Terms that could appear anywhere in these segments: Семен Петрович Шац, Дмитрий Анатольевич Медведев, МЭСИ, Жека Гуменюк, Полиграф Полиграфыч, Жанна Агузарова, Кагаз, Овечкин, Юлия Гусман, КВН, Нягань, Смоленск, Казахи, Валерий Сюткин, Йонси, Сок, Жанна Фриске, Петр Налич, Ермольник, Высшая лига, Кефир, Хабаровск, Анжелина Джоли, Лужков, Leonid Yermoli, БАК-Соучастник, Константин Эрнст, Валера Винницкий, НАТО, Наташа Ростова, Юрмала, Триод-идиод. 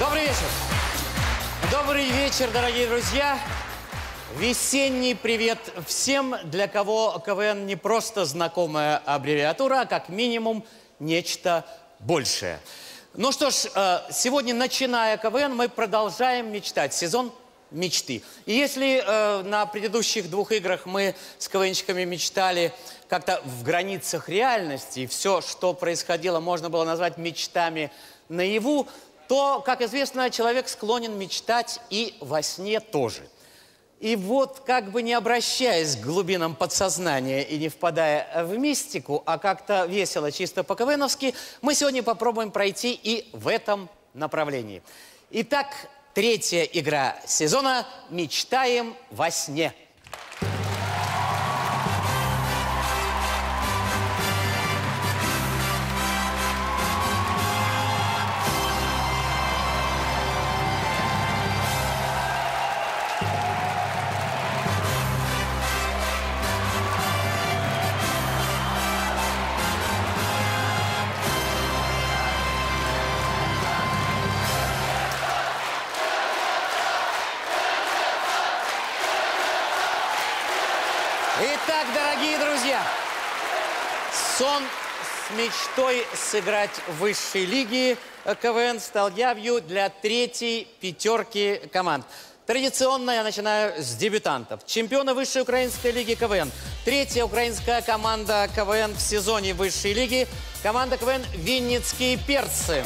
Добрый вечер. Добрый вечер, дорогие друзья. Весенний привет всем, для кого КВН не просто знакомая аббревиатура, а как минимум нечто большее. Ну что ж, сегодня, начиная КВН, мы продолжаем мечтать. Сезон мечты. И если на предыдущих двух играх мы с КВНщиками мечтали как-то в границах реальности, и все, что происходило, можно было назвать мечтами наяву, то, как известно, человек склонен мечтать и во сне тоже. И вот, как бы не обращаясь к глубинам подсознания и не впадая в мистику, а как-то весело, чисто по-КВНовски, мы сегодня попробуем пройти и в этом направлении. Итак, третья игра сезона «Мечтаем во сне». Мечтой сыграть в высшей лиге КВН стал явью для третьей пятерки команд. Традиционно я начинаю с дебютантов. Чемпионы высшей украинской лиги КВН. Третья украинская команда КВН в сезоне высшей лиги. Команда КВН «Винницкие перцы».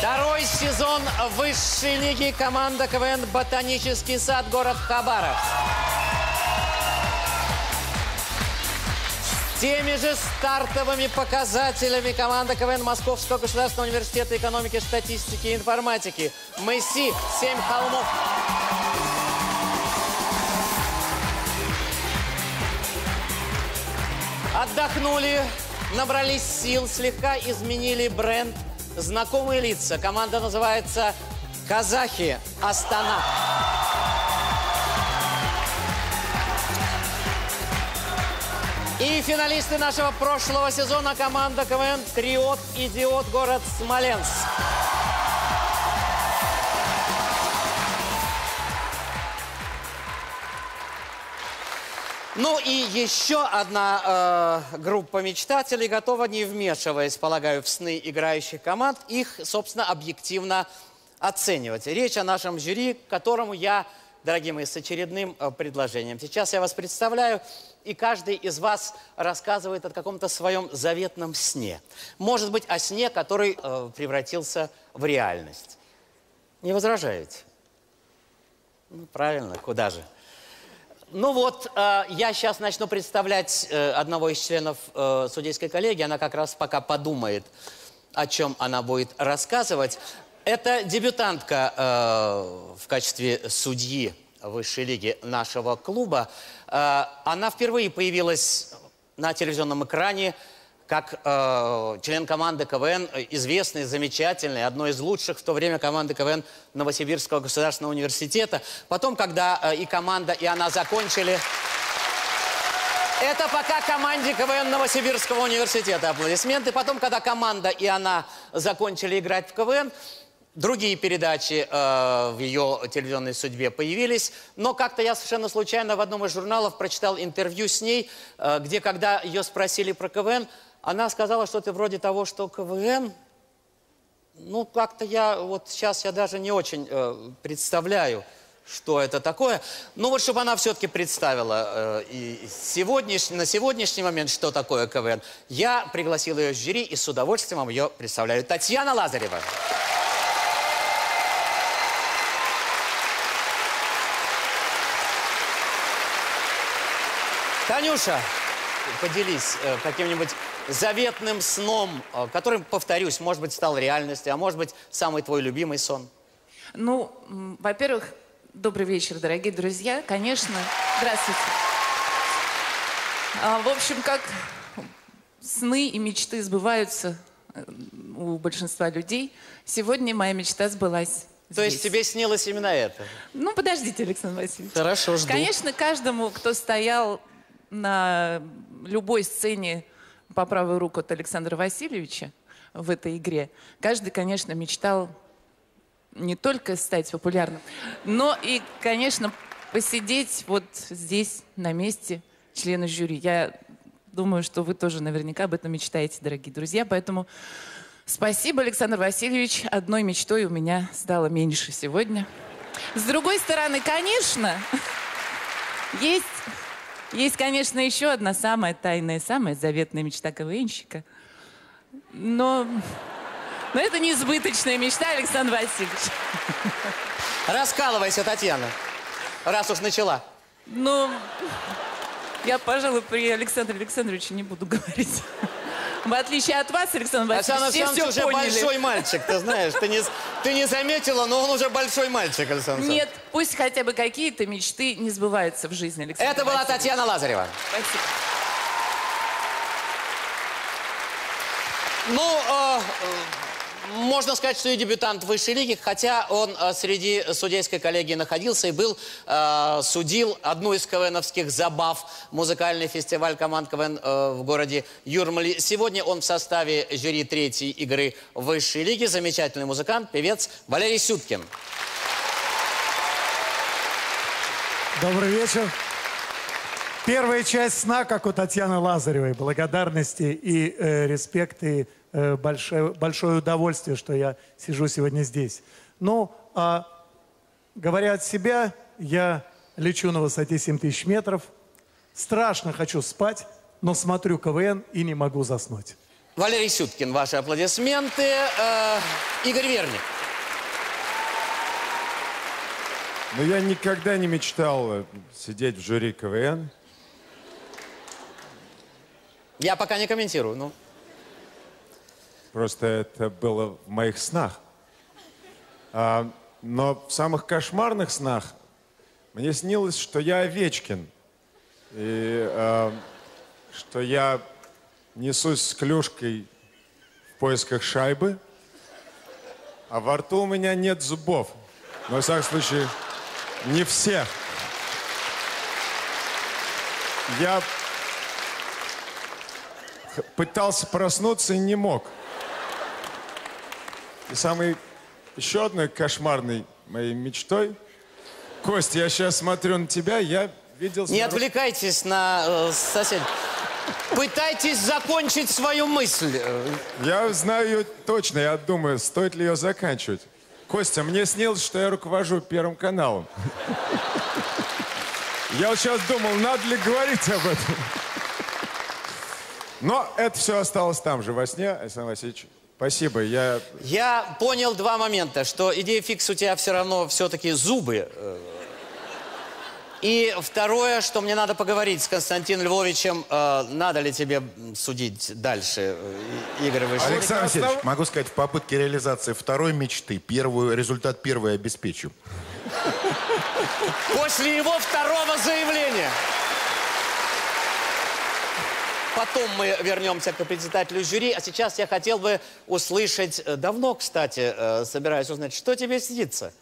Второй сезон высшей лиги команда КВН «Ботанический сад», город Хабаров. Теми же стартовыми показателями команда КВН Московского государственного университета экономики, статистики и информатики. МЭСИ, 7 холмов. Отдохнули, набрались сил, слегка изменили бренд. Знакомые лица. Команда называется «Казахи, Астана». И финалисты нашего прошлого сезона команда КВН «Триод-идиод», город Смоленск. Ну и еще одна группа мечтателей готова, не вмешиваясь, полагаю, в сны играющих команд, их, собственно, объективно оценивать. Речь о нашем жюри, к которому я, дорогие мои, с очередным предложением. Сейчас я вас представляю, и каждый из вас рассказывает о каком-то своем заветном сне. Может быть, о сне, который превратился в реальность. Не возражаете? Ну, правильно, куда же. Ну вот, я сейчас начну представлять одного из членов судейской коллегии. Она как раз пока подумает, о чем она будет рассказывать. Это дебютантка в качестве судьи высшей лиги нашего клуба. Она впервые появилась на телевизионном экране как член команды КВН, известной, замечательной, одной из лучших в то время команды КВН Новосибирского государственного университета. Потом, когда и команда, и она закончили... Это пока команде КВН Новосибирского университета аплодисменты. Потом, когда команда и она закончили играть в КВН, другие передачи в ее телевизионной судьбе появились. Но как-то я совершенно случайно в одном из журналов прочитал интервью с ней, где, когда ее спросили про КВН, она сказала что-то вроде того, что КВН... Ну, как-то я вот сейчас я даже не очень представляю, что это такое. Ну, вот чтобы она все-таки представила и на сегодняшний момент, что такое КВН, я пригласил ее в жюри и с удовольствием вам ее представляю. Татьяна Лазарева. Танюша, поделись каким-нибудь заветным сном, которым, повторюсь, может быть, стал реальностью, а может быть, самый твой любимый сон. Ну, во-первых, добрый вечер, дорогие друзья. Конечно, здравствуйте. В общем, как сны и мечты сбываются, у большинства людей. Сегодня моя мечта сбылась. То есть тебе снилось именно это? Ну, подождите, Александр Васильевич. Хорошо, жду. Конечно, каждому, кто стоял на любой сцене по правую руку от Александра Васильевича в этой игре, каждый, конечно, мечтал не только стать популярным, но и, конечно, посидеть вот здесь, на месте члена жюри. Я думаю, что вы тоже наверняка об этом мечтаете, дорогие друзья, поэтому... Спасибо, Александр Васильевич. Одной мечтой у меня стало меньше сегодня. С другой стороны, конечно, есть, конечно, еще одна самая тайная, самая заветная мечта КВНщика. Но это не избыточная мечта, Александр Васильевич. Раскалывайся, Татьяна, раз уж начала. Ну, я, пожалуй, при Александре Александровиче не буду говорить. В отличие от вас, Александр Васильевич, все все поняли. Уже большой мальчик, ты знаешь. Ты не заметила, но он уже большой мальчик, Александр. Нет, пусть хотя бы какие-то мечты не сбываются в жизни, Александр. Это была Татьяна Лазарева. Спасибо. Ну, можно сказать, что и дебютант высшей лиги, хотя он среди судейской коллегии находился и судил одну из КВНовских забав, музыкальный фестиваль команд КВН в городе Юрмале. Сегодня он в составе жюри третьей игры высшей лиги. Замечательный музыкант, певец Валерий Сюткин. Добрый вечер. Первая часть сна, как у Татьяны Лазаревой. Благодарности и респект, и большое удовольствие, что я сижу сегодня здесь. Ну, говоря от себя, я лечу на высоте 7000 метров. Страшно хочу спать, но смотрю КВН и не могу заснуть. Валерий Сюткин, ваши аплодисменты. Игорь Верник. Ну, я никогда не мечтал сидеть в жюри КВН. Я пока не комментирую, ну. Просто это было в моих снах. Но в самых кошмарных снах мне снилось, что я Овечкин. И что я несусь с клюшкой в поисках шайбы, а во рту у меня нет зубов. Но, во всяком случае, не всех. Я пытался проснуться и не мог. И самой еще одной кошмарной моей мечтой... Костя, я сейчас смотрю на тебя, я видел... Не отвлекайтесь на соседей. Пытайтесь закончить свою мысль. Я знаю ее точно, я думаю, стоит ли ее заканчивать. Костя, мне снилось, что я руковожу Первым каналом. Я вот сейчас думал, надо ли говорить об этом. Но это все осталось там же во сне, Александр Васильевич. Спасибо, я... Я понял два момента, что идея фикс у тебя все равно все-таки зубы. И второе, что мне надо поговорить с Константином Львовичем, надо ли тебе судить дальше, Игорь Вышел. Александр Васильевич, могу сказать, в попытке реализации второй мечты, результат первой обеспечу. После его второго заявления. Потом мы вернемся к председателю жюри. А сейчас я хотел бы услышать... Давно, кстати, собираюсь узнать, что тебе снится.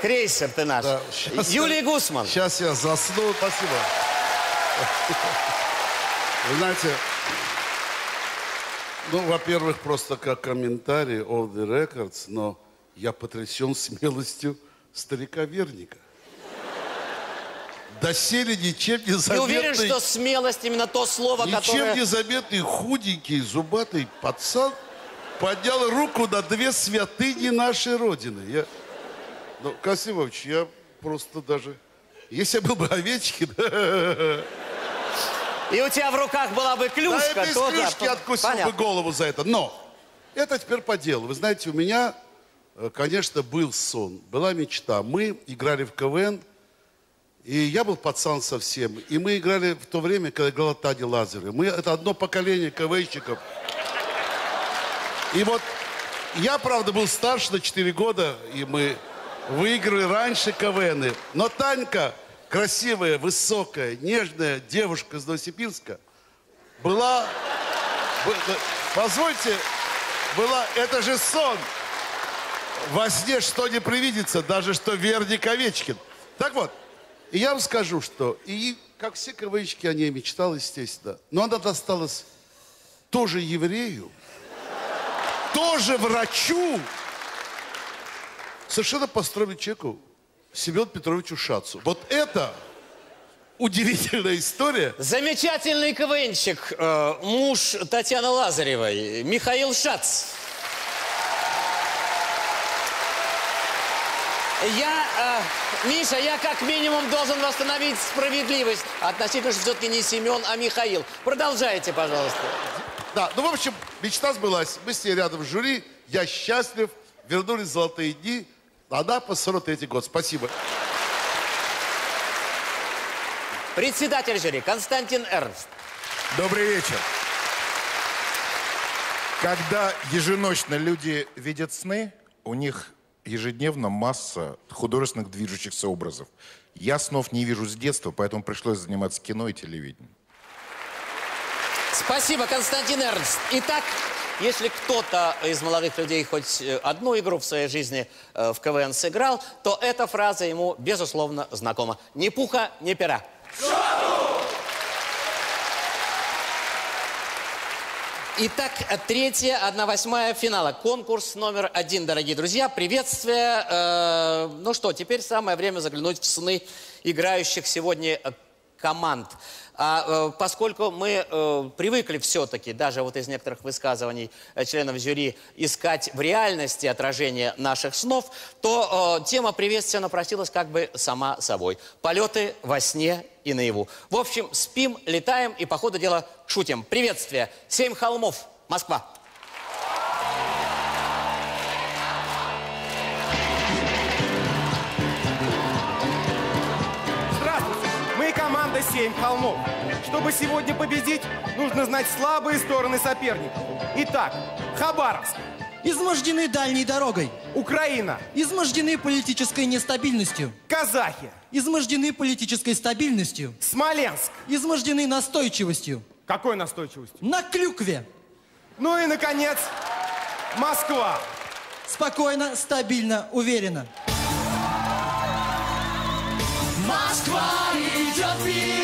Крейсер ты наш. Да, Юлия Гусман. Сейчас я засну. Спасибо. Вы знаете... Ну, во-первых, просто как комментарий all the records, но я потрясен смелостью старика Верника. Доселе ничем не заметный... Я уверен, что смелость именно то слово, ничем которое... Ничем не заметный худенький зубатый пацан поднял руку на две святыни нашей Родины. Я... Ну, Константин Иванович, я просто даже... Если я был бы Овечкин... И у тебя в руках была бы клюшка. Да, я без клюшки откусил бы голову за это. Но это теперь по делу. Вы знаете, у меня, конечно, был сон, была мечта. Мы играли в КВН. И я был пацан совсем. И мы играли в то время, когда играла Таня Лазарева. Мы это одно поколение КВНщиков. И вот я, правда, был старше на 4 года, и мы выиграли раньше КВНы. Но Танька, красивая, высокая, нежная девушка из Новосибирска, была... Позвольте, была... это же сон. Во сне что не привидится, даже что Верник Овечкин. Так вот, и я вам скажу, что и, как все КВНщики, о ней мечтал, естественно. Но она досталась тоже еврею, тоже врачу, совершенно построенному человеку, Семену Петровичу Шацу. Вот это удивительная история. Замечательный КВНщик, муж Татьяны Лазаревой, Михаил Шац. Миша, я как минимум должен восстановить справедливость относительно, что все-таки не Семен, а Михаил. Продолжайте, пожалуйста. Да, ну, в общем, мечта сбылась. Мы с ней рядом в жюри. Я счастлив. Вернулись золотые дни. Она по 43-й год. Спасибо. Председатель жюри Константин Эрнст. Добрый вечер. Когда еженочно люди видят сны, у них... ежедневно масса художественных движущихся образов. Я снов не вижу с детства, поэтому пришлось заниматься кино и телевидением. Спасибо, Константин Эрнст. Итак, если кто-то из молодых людей хоть одну игру в своей жизни в КВН сыграл, то эта фраза ему, безусловно, знакома. Ни пуха, ни пера. Итак, 3/8 финала. Конкурс номер 1, дорогие друзья. Приветствие. Ну что, теперь самое время заглянуть в сны играющих сегодня команд. Поскольку мы привыкли все-таки, даже вот из некоторых высказываний членов жюри, искать в реальности отражение наших снов, то тема приветствия напросилась как бы сама собой. Полеты во сне и наяву. В общем, спим, летаем и, по ходу дела, шутим. Приветствие. 7 холмов. Москва. Здравствуйте. Мы команда 7 холмов. Чтобы сегодня победить, нужно знать слабые стороны соперников. Итак, Хабаровск. Измождены дальней дорогой. Украина. Измождены политической нестабильностью. Казахи. Измождены политической стабильностью. Смоленск. Измождены настойчивостью. Какой настойчивостью? На клюкве. Ну и, наконец, Москва. Спокойно, стабильно, уверенно. Москва идет вперед.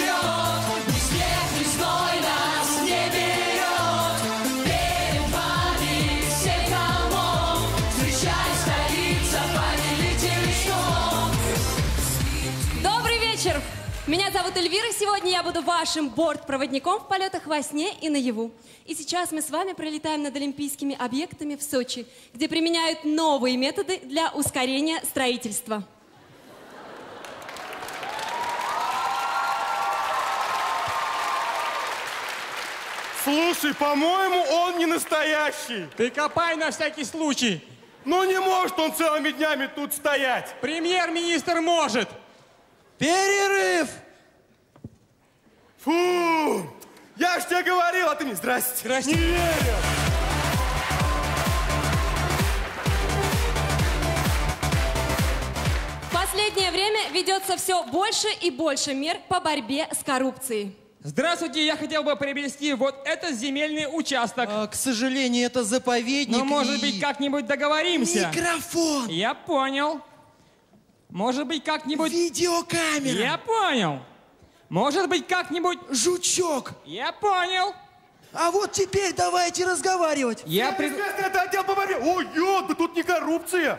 Меня зовут Эльвира, сегодня я буду вашим бортпроводником в полетах во сне и наяву. И сейчас мы с вами пролетаем над олимпийскими объектами в Сочи, где применяют новые методы для ускорения строительства. Слушай, по-моему, он не настоящий. Ты копай на всякий случай. Ну не может он целыми днями тут стоять. Премьер-министр может. Перерыв! Фу! Я ж тебе говорил, а ты мне здрасте. Здрасте. Не верю! В последнее время ведется все больше и больше мер по борьбе с коррупцией. Здравствуйте, я хотел бы приобрести вот этот земельный участок. К сожалению, это заповедник. Но, может быть, как-нибудь договоримся? Микрофон! Я понял. Может быть, как-нибудь... Видеокамера! Я понял! Может быть, как-нибудь... Жучок! Я понял! А вот теперь давайте разговаривать! Я председатель, это отдел по борьбе! Ой, ё, да тут не коррупция!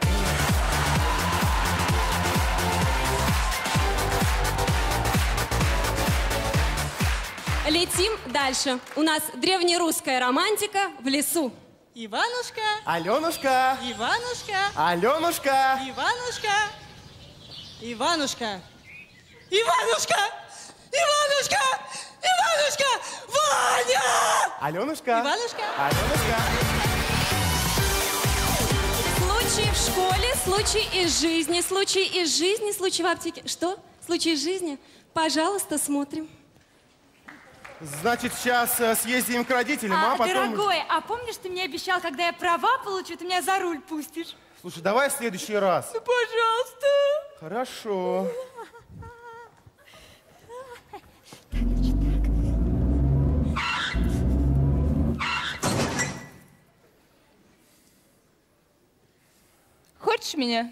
Летим дальше. У нас древнерусская романтика в лесу. Иванушка! Аленушка! Иванушка! Аленушка! Иванушка! Иванушка! Иванушка! Иванушка! Иванушка! Ваня! Аленушка! Иванушка! Аленушка! Случай в школе, случай из жизни, случай из жизни, случай в аптеке. Что? Случай из жизни? Пожалуйста, смотрим. Значит, сейчас съездим к родителям, а потом... Дорогой, а помнишь, ты мне обещал, когда я права получу, ты меня за руль пустишь? Слушай, давай в следующий раз. Ну, пожалуйста. Хорошо. Хочешь меня?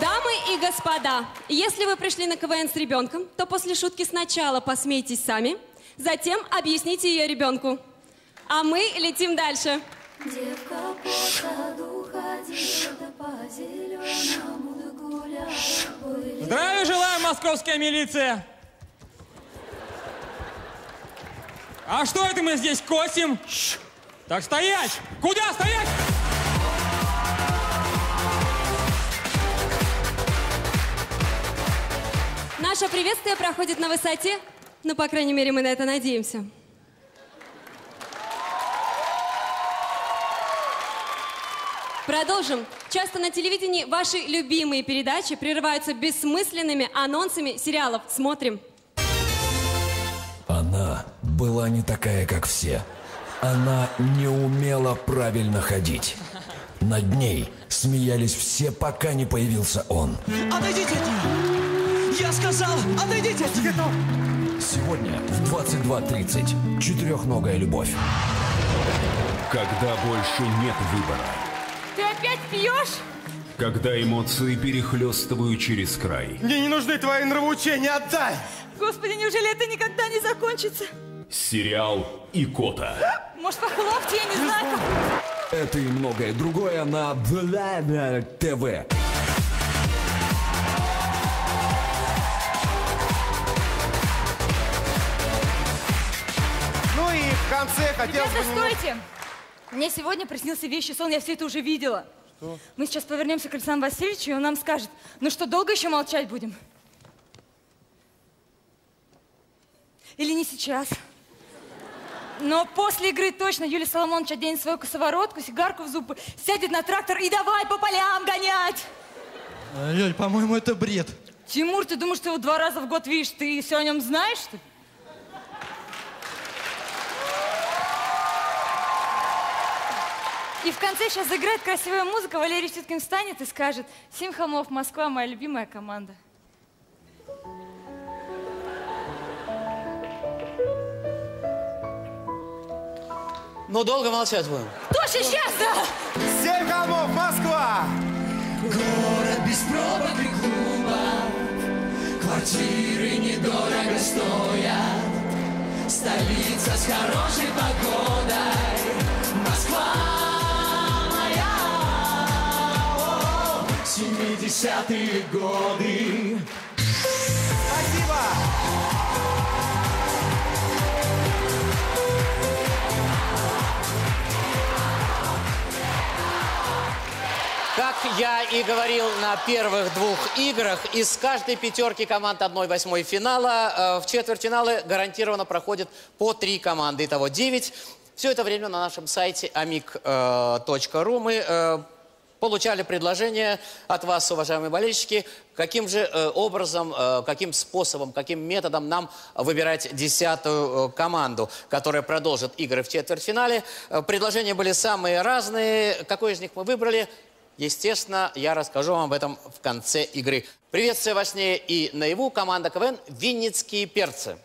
Дамы и господа, если вы пришли на КВН с ребенком, то после шутки сначала посмейтесь сами, затем объясните ее ребенку. А мы летим дальше. Девка по саду ходила, да по зеленому гуляла. Здравия желаю, московская милиция! А что это мы здесь косим? Так стоять! Куда стоять? Наше приветствие проходит на высоте, но, по крайней мере, мы на это надеемся. Продолжим. Часто на телевидении ваши любимые передачи прерываются бессмысленными анонсами сериалов. Смотрим. Она была не такая, как все. Она не умела правильно ходить. Над ней смеялись все, пока не появился он. Отойдите от нее! Я сказал, отойдите от нее! Сегодня в 22:30 «Четырехногая любовь». Когда больше нет выбора. Ты опять пьешь? Когда эмоции перехлестывают через край. Мне не нужны твои нравоучения, отдай! Господи, неужели это никогда не закончится? Сериал «Икота». Может, похлопьте, я не знаю. Это и многое другое на VLAVA ТВ. Ну и в конце хотелось бы... Ребята, стойте! Мне сегодня приснился вещий сон, я все это уже видела. Что? Мы сейчас повернемся к Александру Васильевичу, и он нам скажет, ну что, долго еще молчать будем? Или не сейчас? Но после игры точно Юлий Соломонович оденет свою косоворотку, сигарку в зубы, сядет на трактор и давай по полям гонять! Лёль, по-моему, это бред. Тимур, ты думаешь, ты его 2 раза в год видишь, ты все о нем знаешь, что ли? И в конце сейчас играет красивая музыка, Валерий Сюткин встанет и скажет: «Семь холмов, Москва, моя любимая команда». Ну, долго молчать будем. Точно, сейчас, да! 7 холмов, Москва! Город без пробок и клуба, квартиры недорого стоят, столица с хорошей погодой, Москва! 70-е годы. Спасибо! Как я и говорил на первых 2 играх, из каждой 5 команд 1/8 финала в четвертьфиналы гарантированно проходит по 3 команды. Итого 9. Все это время на нашем сайте amik.ru мы получали предложение от вас, уважаемые болельщики, каким же образом, каким способом, каким методом нам выбирать 10-ю команду, которая продолжит игры в четвертьфинале. Предложения были самые разные. Какой из них мы выбрали? Естественно, я расскажу вам об этом в конце игры. Приветствую во сне и наяву, команда КВН «Винницкие перцы».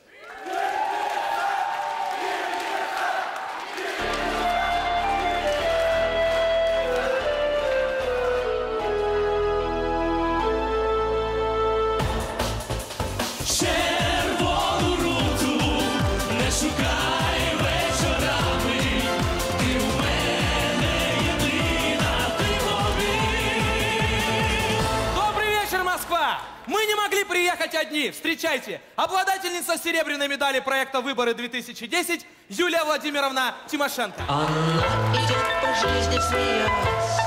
Приехать одни. Встречайте, обладательница серебряной медали проекта «Выборы-2010» Юлия Владимировна Тимошенко. Она идет по жизни смеясь.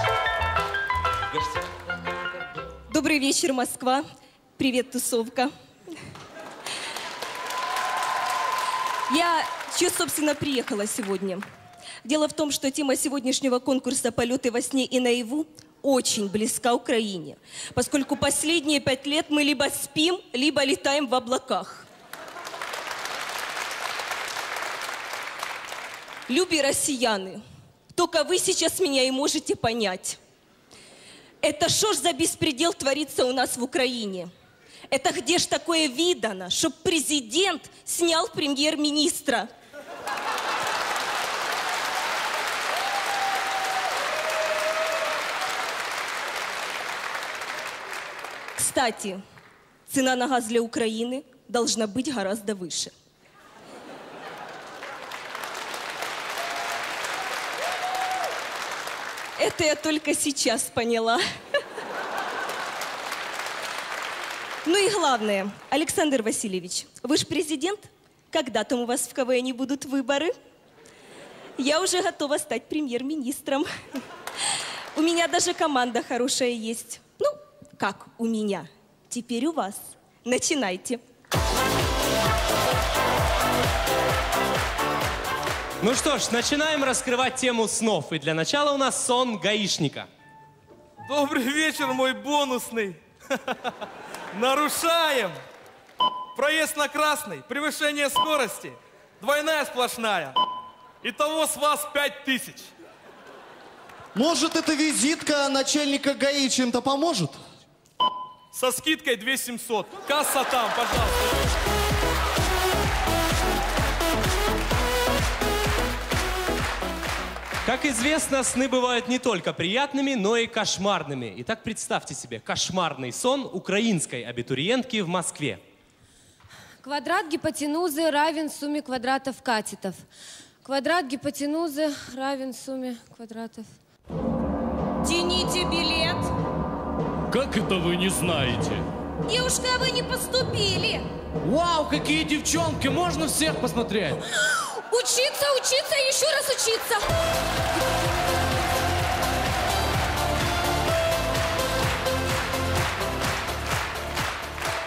Добрый вечер, Москва. Привет, тусовка. Я чё, собственно, приехала сегодня. Дело в том, что тема сегодняшнего конкурса «Полеты во сне и наяву» очень близка Украине, поскольку последние 5 лет мы либо спим, либо летаем в облаках. Люби россияны, только вы сейчас меня и можете понять. Это что ж за беспредел творится у нас в Украине? Это где ж такое видано, чтоб президент снял премьер-министра? Кстати, цена на газ для Украины должна быть гораздо выше. Это я только сейчас поняла. Ну и главное, Александр Васильевич, вы же президент. Когда там у вас в КВН будут выборы? Я уже готова стать премьер-министром. У меня даже команда хорошая есть. Ну, как у меня. Теперь у вас. Начинайте. Ну что ж, начинаем раскрывать тему снов. И для начала у нас сон гаишника. Добрый вечер, мой бонусный. Нарушаем. Проезд на красный, превышение скорости, двойная сплошная. Итого с вас 5000. Может, эта визитка начальника ГАИ чем-то поможет? Со скидкой 2700. Касса там, пожалуйста. Как известно, сны бывают не только приятными, но и кошмарными. Итак, представьте себе кошмарный сон украинской абитуриентки в Москве. Квадрат гипотенузы равен сумме квадратов катетов. Квадрат гипотенузы равен сумме квадратов. Тяните билет. Как это вы не знаете? Девушка, вы не поступили. Вау, какие девчонки, можно всех посмотреть? Учиться, учиться и еще раз учиться.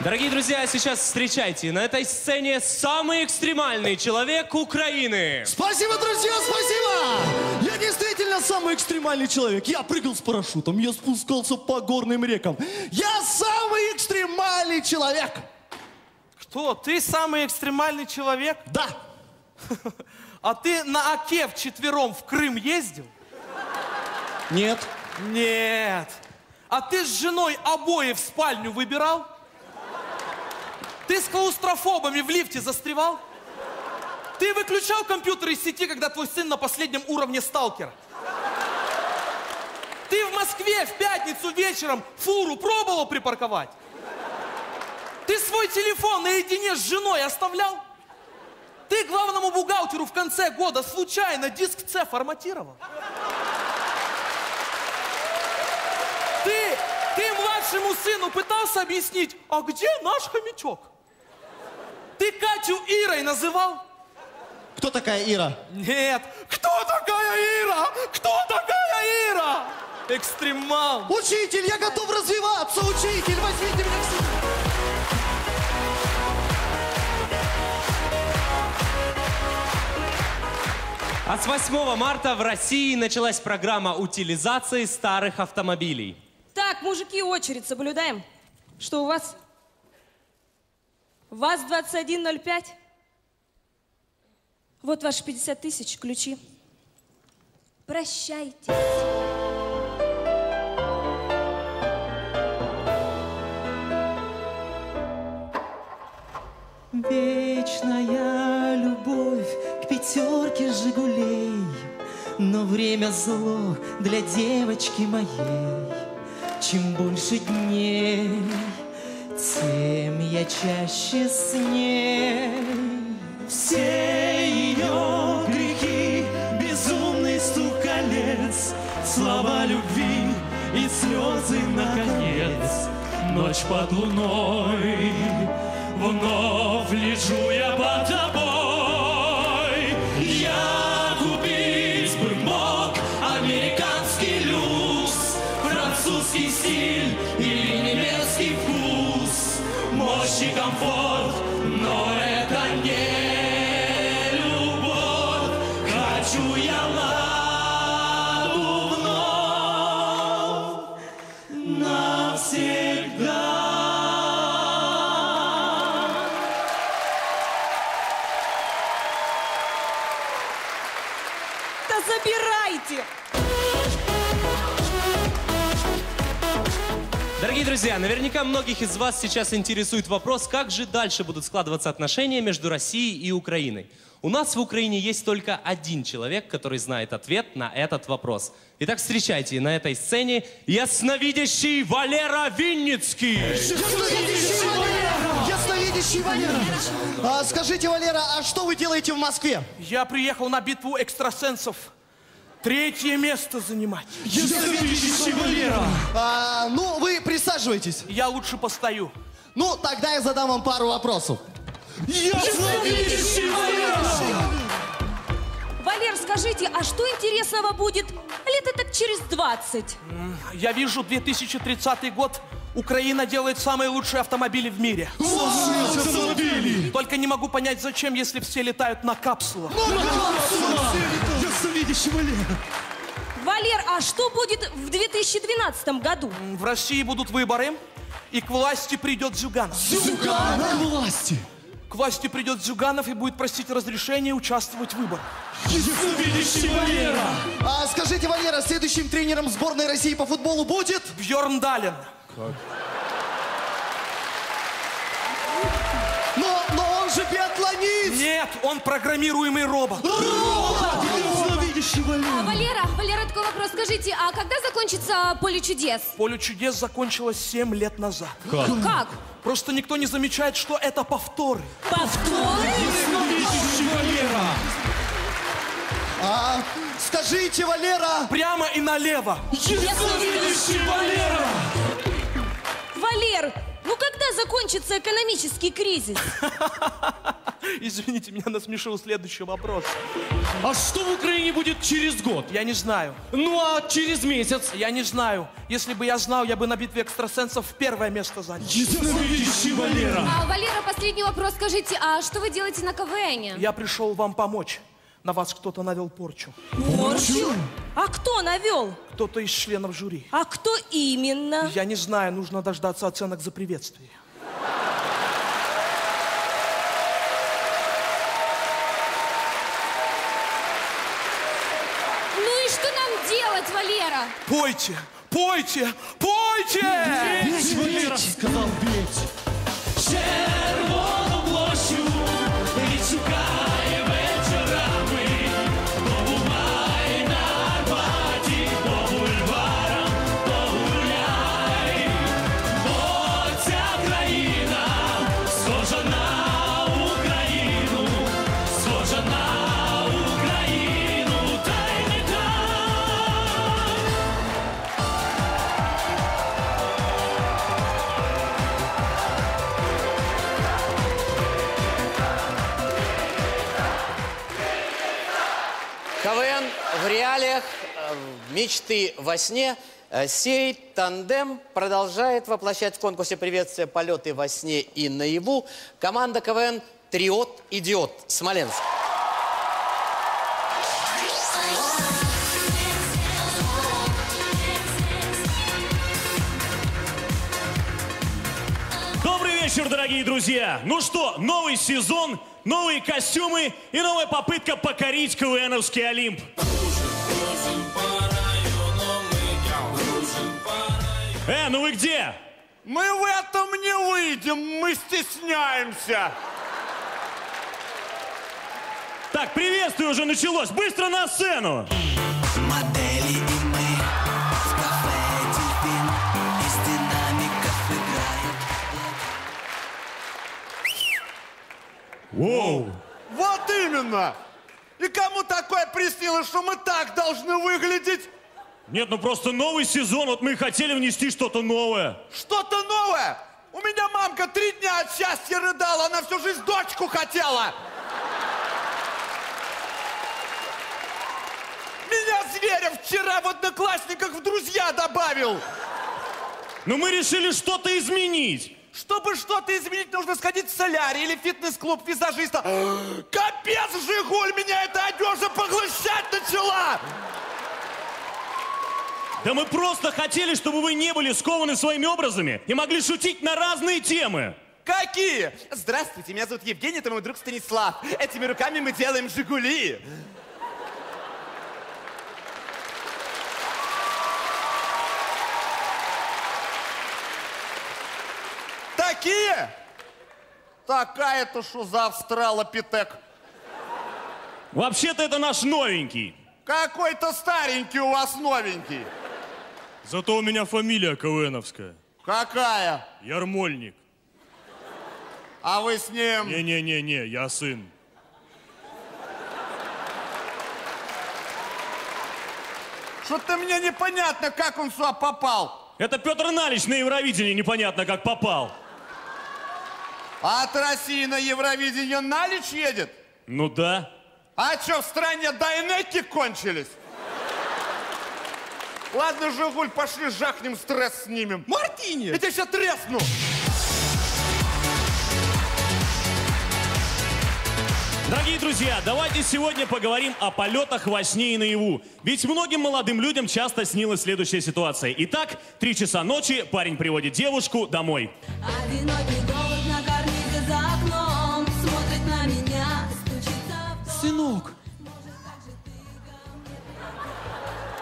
Дорогие друзья, сейчас встречайте на этой сцене самый экстремальный человек Украины. Спасибо, друзья, спасибо! Я действительно самый экстремальный человек. Я прыгал с парашютом, я спускался по горным рекам. Я самый экстремальный человек. Кто? Ты самый экстремальный человек? Да. А ты на Оке вчетвером в Крым ездил? Нет. Нет. А ты с женой обои в спальню выбирал? Ты с клаустрофобами в лифте застревал? Ты выключал компьютер из сети, когда твой сын на последнем уровне сталкера? Ты в Москве в пятницу вечером фуру пробовал припарковать? Ты свой телефон наедине с женой оставлял? Ты главному бухгалтеру в конце года случайно диск С форматировал? Ты младшему сыну пытался объяснить, а где наш хомячок? Ты Катю Ирой называл? Кто такая Ира? Нет. Кто такая Ира? Кто такая Ира? Экстремал. Учитель, я готов развиваться, учитель, возьмите меня в себя. А с 8 марта в России началась программа утилизации старых автомобилей. Так, мужики, очередь соблюдаем. Что у вас? ВАЗ-2105. Вот ваши 50 000, ключи. Прощайтесь. Вечная любовь к пятерке Жигулей, но время зло для девочки моей. Чем больше дней, тем я чаще с ней. Все ее грехи, безумный стук колец, слова любви и слезы наконец. Ночь под луной, вновь лежу я под тобой. Я купить бы мог американский люкс, французский стиль или немецкий вкус, мощь и комфорт, но это не любовь. Хочу я ладу вновь навсегда. Дорогие друзья, наверняка многих из вас сейчас интересует вопрос, как же дальше будут складываться отношения между Россией и Украиной. У нас в Украине есть только один человек, который знает ответ на этот вопрос. Итак, встречайте на этой сцене ясновидящий Валера Винницкий. Ясновидящий Валера! Ясновидящий Валера! А, скажите, Валера, а что вы делаете в Москве? Я приехал на битву экстрасенсов. Третье место занимать. Ясновидящий Валера! А, ну, вы присаживайтесь. Я лучше постою. Ну, тогда я задам вам пару вопросов. Ясновидящий Валера! Валер, скажите, а что интересного будет лет так через 20? Я вижу, 2030 год. Украина делает самые лучшие автомобили в мире. Автомобили! Только не могу понять, зачем, если все летают на капсулах. На капсулах! Ясновидящий Валера! Валер, а что будет в 2012 году? В России будут выборы, и к власти придет Зюганов. Зюганов? К власти? К власти придет Зюганов и будет просить разрешения участвовать в выборах. Ясновидящий Валера! А скажите, Валера, следующим тренером сборной России по футболу будет? Бьерн Дален. Как? Но он же биатлонист! Нет, он программируемый робот. Робот! Ясновидящий Валера! Валера, такой вопрос. Скажите, а когда закончится «Поле чудес»? «Поле чудес» закончилось 7 лет назад. Как? Как? Просто никто не замечает, что это повторы. Повторы? Ясновидящий Валера! А, скажите, Валера! Прямо и налево! Ясновидящий Валера! Валер, ну когда закончится экономический кризис? Извините, меня насмешил следующий вопрос. А что в Украине будет через год? Я не знаю. Ну а через месяц? Я не знаю. Если бы я знал, я бы на битве экстрасенсов первое место занял. Ясновидящий Валера! А, Валера, последний вопрос. Скажите, а что вы делаете на КВНе? Я пришел вам помочь. На вас кто-то навел порчу. Порчу? А кто навел? Кто-то из членов жюри. А кто именно? Я не знаю, нужно дождаться оценок за приветствие. Ну и что нам делать, Валера? Пойте, пойте, пойте! Петь, Валера сказал, петь. Червону площу причукаем вечорами. КВН в реалиях, мечты во сне. Сей тандем продолжает воплощать в конкурсе приветствия полеты во сне и наяву команда КВН «Триод-идиод» Смоленск. Добрый вечер, дорогие друзья! Ну что, новый сезон, новые костюмы и новая попытка покорить КВНовский Олимп. Ну вы где? Мы в этом не выйдем, мы стесняемся. Так, приветствие уже началось, быстро на сцену! Модели и мы в кафе «Дельфин» из динамиков играет. Воу! Вот именно! И кому такое приснилось, что мы так должны выглядеть? Нет, ну просто новый сезон, вот мы и хотели внести что-то новое. Что-то новое? У меня мамка 3 дня от счастья рыдала, она всю жизнь дочку хотела. Меня Зверя вчера в «Одноклассниках» в друзья добавил. Но мы решили что-то изменить. Чтобы что-то изменить, нужно сходить в солярий или фитнес-клуб визажиста. Капец, Жигуль, меня эта одежда поглощать начала! Да мы просто хотели, чтобы вы не были скованы своими образами и могли шутить на разные темы. Какие? Здравствуйте, меня зовут Евгений, это мой друг Станислав. Этими руками мы делаем «Жигули». такие? Такая-то что за австралопитек? Вообще-то это наш новенький. Какой-то старенький у вас новенький. Зато у меня фамилия КВНовская. Какая? Ермольник. А вы с ним? Не-не-не-не, я сын. Что-то мне непонятно, как он сюда попал. Это Петр Налич на Евровидении непонятно, как попал. А от России на Евровидение Налич едет? Ну да. А что, в стране дайнеки кончились? Ладно, Жигуль, пошли жахнем, стресс снимем. Мартини! Я тебя сейчас тресну! Дорогие друзья, давайте сегодня поговорим о полетах во сне и наяву. Ведь многим молодым людям часто снилась следующая ситуация. Итак, 3 часа ночи, парень приводит девушку домой. А виноград голод на карнизе за окном, смотрит на меня, стучится в дом. Сынок!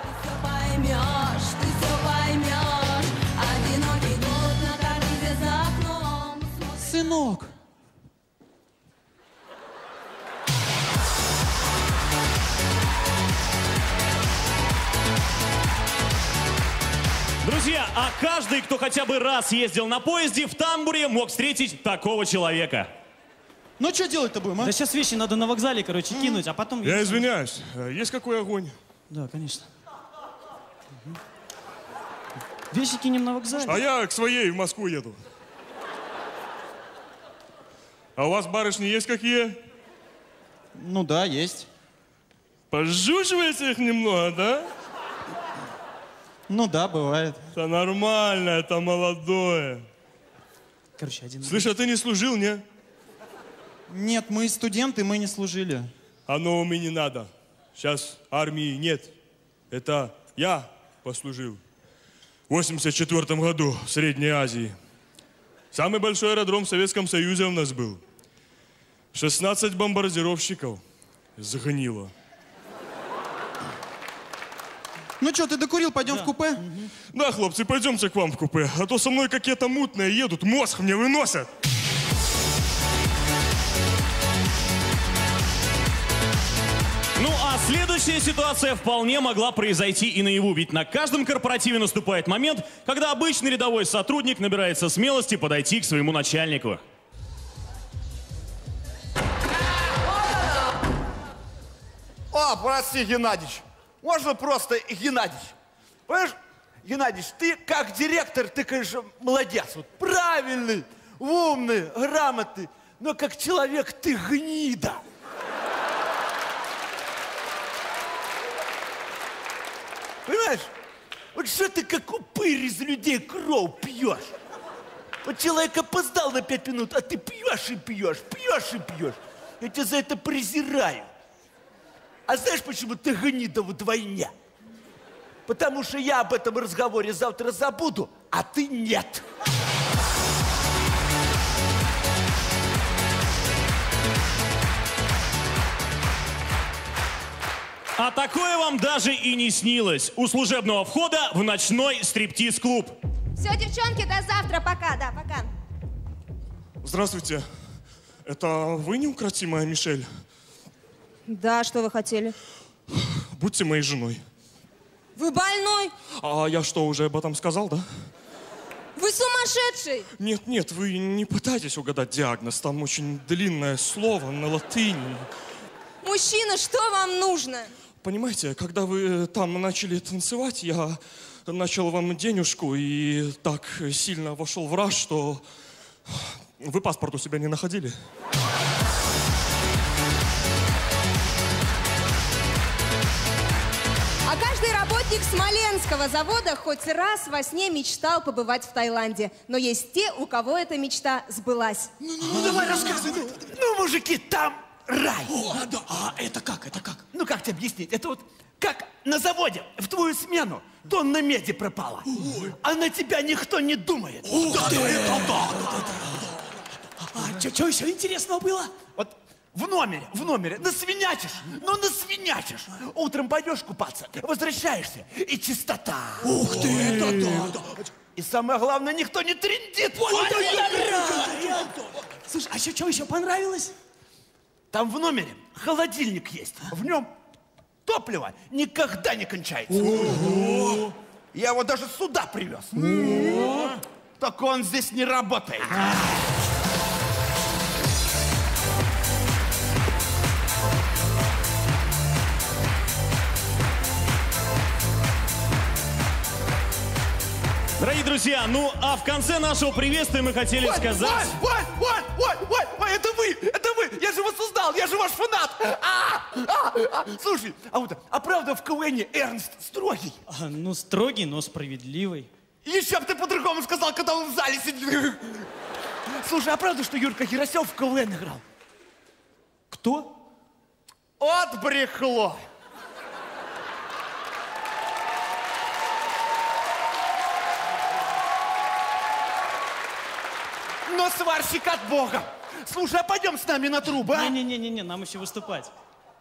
Ты все поймешь, одинокий голод на карнизе за окном. Сынок! Друзья, а каждый, кто хотя бы раз ездил на поезде, в тамбуре мог встретить такого человека. Ну что делать-то будем, а? Да сейчас вещи надо на вокзале, короче, кинуть, а потом... Я извиняюсь, есть какой огонь? Да, конечно. Вещи кинем на вокзале. А я к своей в Москву еду. А у вас, барышни, есть какие? Ну да, есть. Пожуживаете их немного, да? Ну да, бывает. Это нормально, это молодое. Короче, один... Слышь, а ты не служил, не? Нет, мы студенты, мы не служили. Оно мне не надо. Сейчас армии нет. Это я послужил. В 1984 году в Средней Азии. Самый большой аэродром в Советском Союзе у нас был. 16 бомбардировщиков сгнило. Ну что, ты докурил? Пойдем в купе? Да, хлопцы, пойдемте к вам в купе. А то со мной какие-то мутные едут, мозг мне выносят. Ну, а следующая ситуация вполне могла произойти и наяву, ведь на каждом корпоративе наступает момент, когда обычный рядовой сотрудник набирается смелости подойти к своему начальнику. О, прости, Геннадьевич. Можно просто, Геннадьевич. Понимаешь, Геннадьевич, ты как директор, ты, конечно, молодец. Вот, правильный, умный, грамотный, но как человек ты гнида. Понимаешь? Вот что ты как упырь из людей кровь пьешь? Вот человек опоздал на 5 минут, а ты пьешь и пьешь, пьешь и пьешь. Я тебя за это презираю. А знаешь, почему ты гнида вдвойне? Потому что я об этом разговоре завтра забуду, а ты нет. А такое вам даже и не снилось. У служебного входа в ночной стриптиз-клуб. Все, девчонки, до завтра. Пока, да, пока. Здравствуйте. Это вы неукротимая Мишель? Да, что вы хотели? Будьте моей женой. Вы больной? А я что, уже об этом сказал, да? Вы сумасшедший! Нет, нет, вы не пытайтесь угадать диагноз. Там очень длинное слово на латыни. Мужчина, что вам нужно? Понимаете, когда вы там начали танцевать, я начал вам денежку и так сильно вошел в раж, что вы паспорт у себя не находили. А каждый работник Смоленского завода хоть раз во сне мечтал побывать в Таиланде. Но есть те, у кого эта мечта сбылась. Ну давай рассказывай. Ну, мужики, там... Рай. О, да. А это как? Это как? Ну как тебе объяснить? Это вот как на заводе в твою смену тонна меди пропала, а на тебя никто не думает. Ух ты! Да, да, да, да, да, да. А что еще интересного было? Вот В номере, насвинячишь, Утром пойдешь купаться, возвращаешься, и чистота. Ух ты, да. И самое главное, никто не трындит. Слушай, а что еще понравилось? Там в номере холодильник есть, в нем топливо никогда не кончается. Ого. Я его даже сюда привез. Ого. Только он здесь не работает. Дорогие друзья, ну а в конце нашего приветствия мы хотели сказать... Ой, это вы! Я же вас узнал, я же ваш фанат! Слушай, а правда в КВН Эрнст строгий? Ну, строгий, но справедливый. Еще бы ты по-другому сказал, когда он в зале сидит. Слушай, а правда, что Юрка Хиросев в КВН играл? Кто? От брехло! Но сварщик от Бога. Слушай, а пойдем с нами на трубы, а? Не-не-не, нам еще выступать.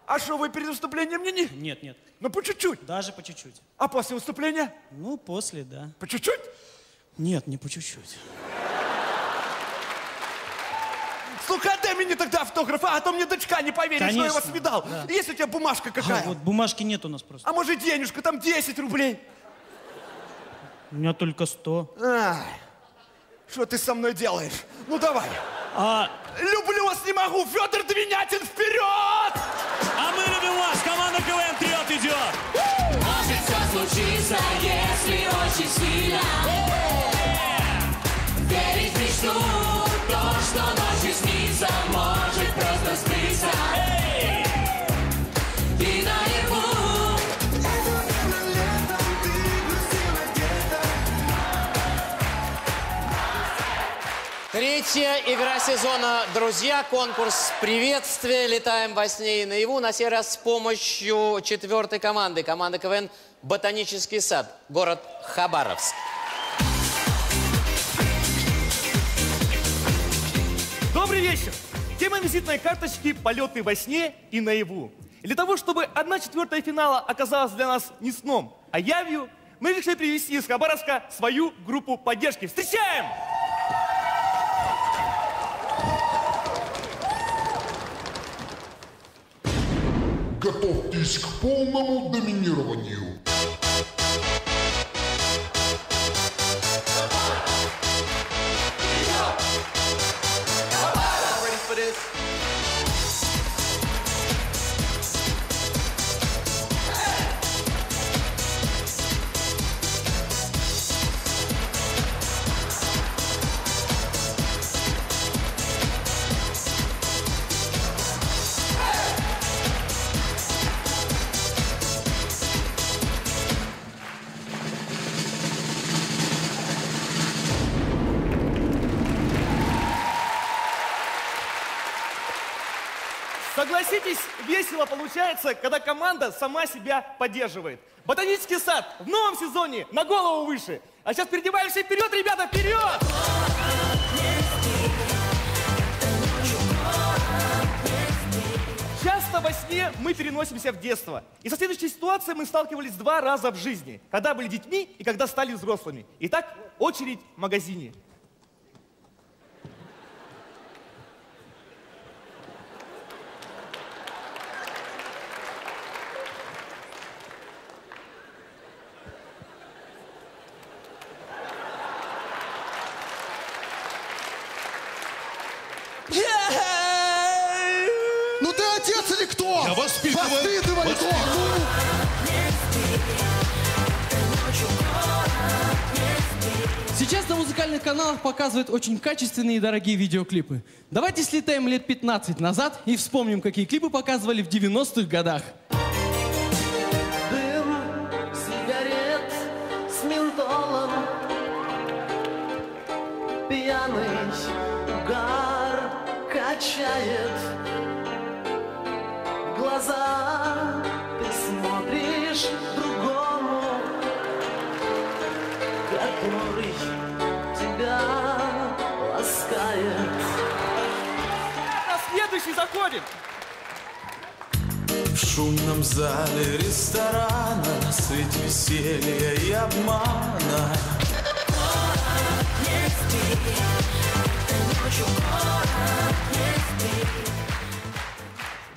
А что, вы перед выступлением не? Нет. Ну, по чуть-чуть? Даже по чуть-чуть. А после выступления? Ну, после, да. По чуть-чуть? Нет, не по чуть-чуть. Слушай, дай мне тогда автограф, а то мне дочка не поверит, конечно, что я вас видал. Да. Есть у тебя бумажка какая? Вот бумажки нет у нас просто. А может, денежка, там 10 рублей? У меня только 100. Ах. Что ты со мной делаешь? Ну давай. Люблю вас, не могу. Федор Двинятин, вперед! А мы любим вас, команда КВН «Триод-идиод». Может, все случится, если очень сильно верить в мечту, то, что ночью снится, может просто снится. И наяву. Третья игра сезона, друзья, конкурс приветствия. Летаем во сне и наяву. На сей раз с помощью четвертой команды. Команда КВН «Ботанический сад», город Хабаровск. Добрый вечер. Тема визитной карточки «Полеты во сне и наяву». Для того, чтобы 1/4 финала оказалась для нас не сном, а явью, мы решили привезти из Хабаровска свою группу поддержки. Встречаем! Готовьтесь к полному доминированию. Согласитесь, весело получается, когда команда сама себя поддерживает. «Ботанический сад» в новом сезоне на голову выше. А сейчас передеваемся вперед, ребята, вперед! Часто во сне мы переносимся в детство. И со следующей ситуацией мы сталкивались 2 раза в жизни. Когда были детьми и когда стали взрослыми. Итак, очередь в магазине. Я воспитываю. Сейчас на музыкальных каналах показывают очень качественные и дорогие видеоклипы. Давайте слетаем лет 15 назад и вспомним, какие клипы показывали в 90-х годах. Заходим. В шумном зале ресторана средь веселья и обмана.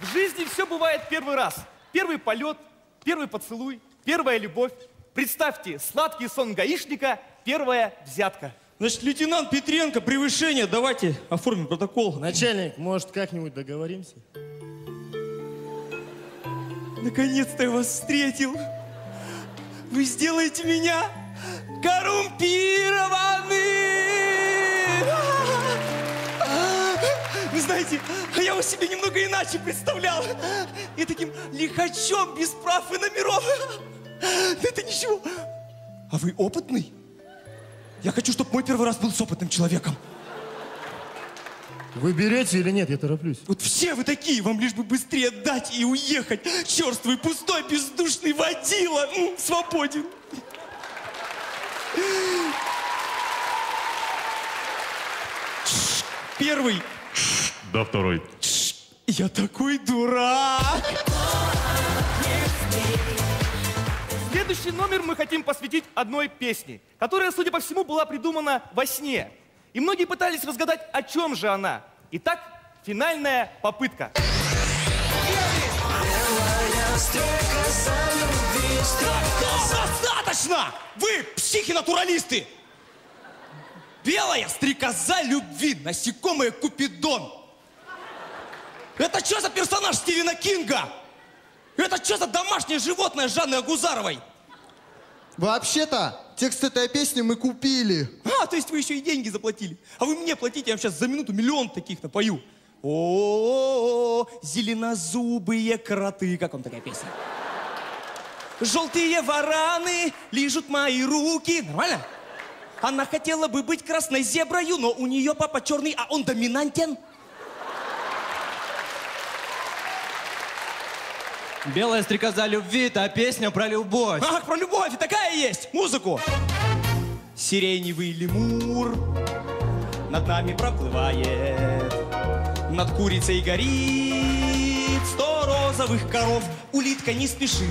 В жизни все бывает первый раз. Первый полет, первый поцелуй, первая любовь. Представьте, сладкий сон гаишника, первая взятка. Значит, лейтенант Петренко, превышение. Давайте оформим протокол. Начальник, может, как-нибудь договоримся? Наконец-то я вас встретил. Вы сделаете меня коррумпированным. Вы знаете, я его себе немного иначе представлял. И таким лихачом без прав и номеров. Да это ничего. А вы опытный? Я хочу, чтобы мой первый раз был с опытным человеком. Вы берете или нет? Я тороплюсь. Вот все вы такие, вам лишь бы быстрее отдать и уехать. Черствый, пустой, бездушный водила. Свободен. Первый. Да, второй. Я такой дурак. Следующий номер мы хотим посвятить одной песне, которая, судя по всему, была придумана во сне. И многие пытались разгадать, о чем же она. Итак, финальная попытка. Достаточно! Вы психи-натуралисты! Белая стрекоза любви, насекомое Купидон. Это что за персонаж Стивена Кинга? Это что за домашнее животное Жанны Агузаровой? Вообще-то, текст этой песни мы купили. А, то есть вы еще и деньги заплатили. А вы мне платите, я вам сейчас за минуту миллион таких напою. О-о-о, зеленозубые кроты. Как вам такая песня? Желтые вараны лижут мои руки. Нормально? Она хотела бы быть красной зеброю, но у нее папа черный, а он доминантен. Белая стрекоза любви, та песня про любовь. Ах, про любовь, и такая есть. Музыку. Сиреневый лемур над нами проплывает. Над курицей горит 100 розовых коров. Улитка не спешит.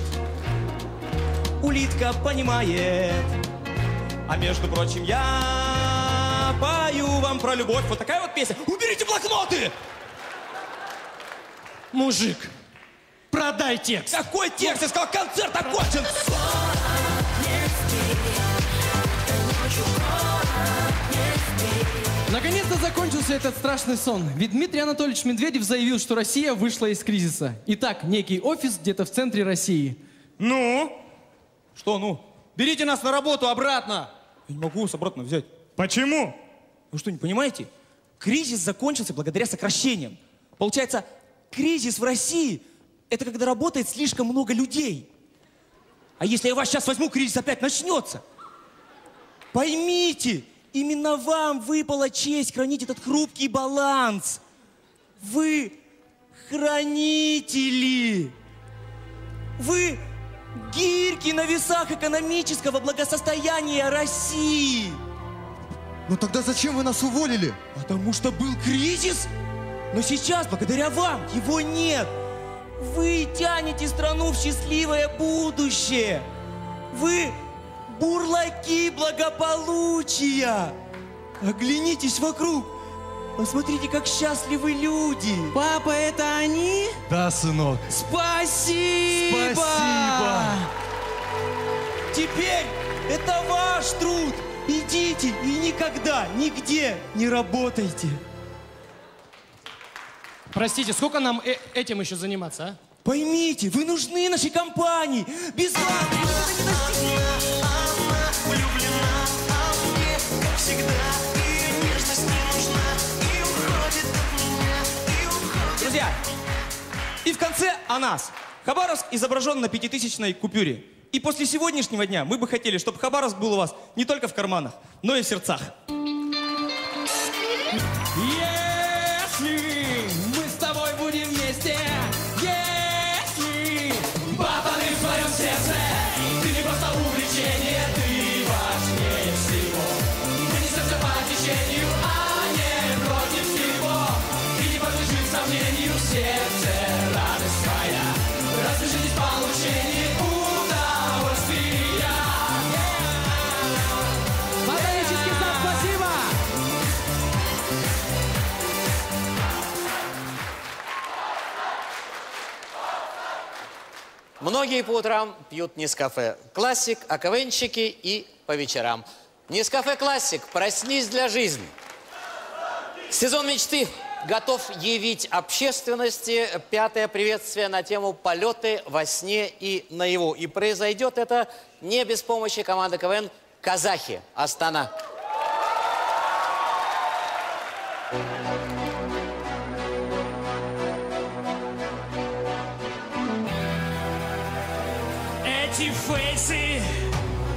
Улитка понимает. А между прочим, я пою вам про любовь. Вот такая вот песня. Уберите блокноты! Мужик. Продай текст. Какой текст? Я сказал, концерт окончен. Наконец-то закончился этот страшный сон. Ведь Дмитрий Анатольевич Медведев заявил, что Россия вышла из кризиса. Итак, некий офис где-то в центре России. Ну? Что ну? Берите нас на работу обратно. Я не могу вас обратно взять. Почему? Вы что, не понимаете? Кризис закончился благодаря сокращениям. Получается, кризис в России... Это когда работает слишком много людей. А если я вас сейчас возьму, кризис опять начнется. Поймите, именно вам выпала честь хранить этот хрупкий баланс. Вы хранители. Вы гирьки на весах экономического благосостояния России. Но тогда зачем вы нас уволили? Потому что был кризис, но сейчас, благодаря вам, его нет. Вы тянете страну в счастливое будущее. Вы бурлаки благополучия. Оглянитесь вокруг. Посмотрите, как счастливы люди. Папа, это они? Да, сынок. Спасибо! Спасибо! Теперь это ваш труд. Идите и никогда, нигде не работайте. Простите, сколько нам этим еще заниматься, а? Поймите, вы нужны нашей компании. Без вас это не достигнет. Она влюблена, а мне, как всегда, ее нежность не нужна. И уходит от меня, и уходит. Друзья, и в конце о нас. Хабаровск изображен на 5000-ной купюре. И после сегодняшнего дня мы бы хотели, чтобы Хабаровск был у вас не только в карманах, но и в сердцах. Радость твоя, Многие по утрам пьют Нескафе Classic, а КВНщики и по вечерам. Нескафе Classic, проснись для жизни. Сезон мечты готов явить общественности пятое приветствие на тему «Полеты во сне и наяву». И произойдет это не без помощи команды КВН «Казахи» Астана. Эти фейсы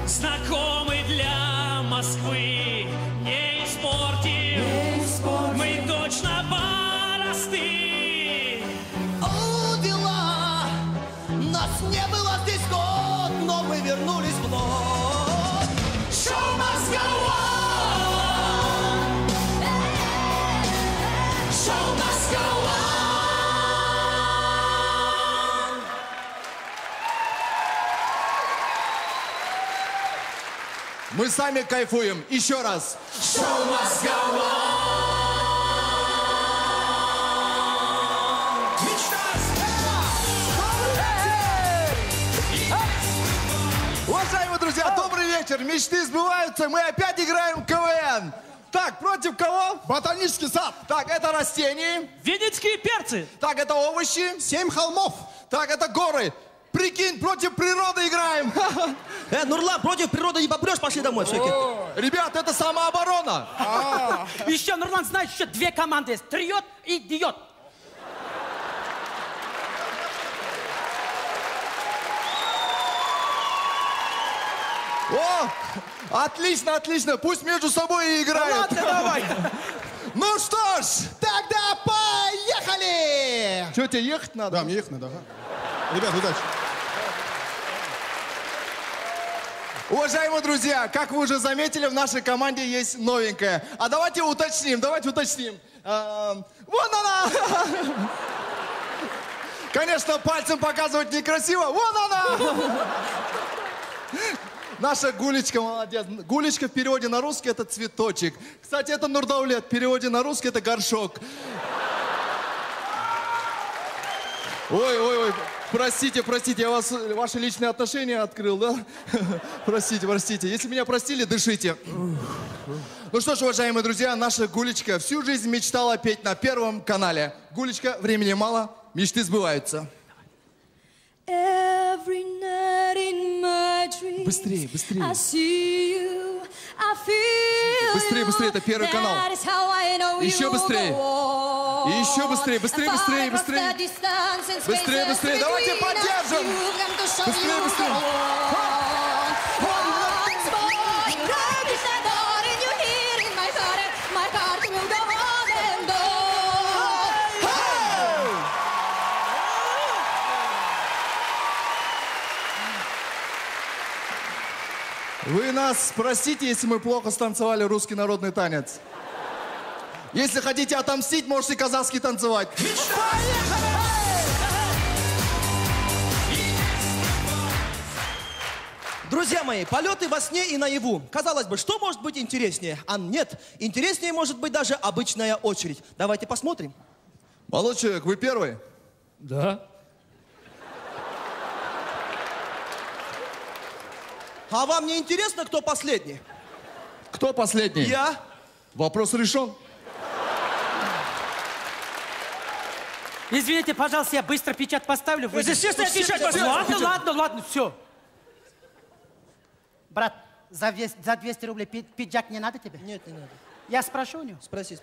знакомы для Москвы. Не испортим, мы точно боросты. Увела, нас не было здесь год, но мы вернулись вновь. Шоу Москва! Мы сами кайфуем. Еще раз. Шоу Москва! Уважаемые друзья, добрый вечер. Мечты сбываются. Мы опять играем в КВН. Так, против кого? Ботанический сад. Так, это растения. Винницкие перцы. Так, это овощи. 7 холмов. Так, это горы. Прикинь, против природы играем. Нурла, против природы не попрешь, пошли домой. Ребят, это самооборона. Еще, Нурлан, знаешь, еще 2 команды есть. Триод-идиод. О, отлично, отлично. Пусть между собой и играют. Ладно, давай. Ну что ж, тогда поехали. Что, тебе ехать надо? Да, мне ехать надо. Ребят, удачи. Уважаемые друзья, как вы уже заметили, в нашей команде есть новенькая. А давайте уточним, Вон она! Конечно, пальцем показывать некрасиво. Вон она! Наша Гулечка, молодец. Гулечка в переводе на русский – это цветочек. Кстати, это Нурдаулет, в переводе на русский – это горшок. Ой-ой-ой, простите, я ваши личные отношения открыл, да? Простите. Если меня простили, дышите. Ну что ж, уважаемые друзья, наша Гулечка всю жизнь мечтала петь на Первом канале. Гулечка, времени мало, мечты сбываются. Быстрее. Быстрее, это Первый канал. Еще быстрее. И еще быстрее. Давайте поддержим. Быстрее. Вы нас простите, если мы плохо станцевали русский народный танец. Если хотите отомстить, можете казахский танцевать. Друзья мои, полеты во сне и наяву. Казалось бы, что может быть интереснее? А нет, интереснее может быть даже обычная очередь. Давайте посмотрим. Молодой человек, вы первый? Да. А вам не интересно, кто последний? Кто последний? Я. Вопрос решен. Извините, пожалуйста, я быстро печать поставлю. Вы... Естественно, печать поставлю. Ладно, все. Брат, за 200 рублей пиджак не надо тебе? Нет, не надо. Я спрошу у него? Спроси.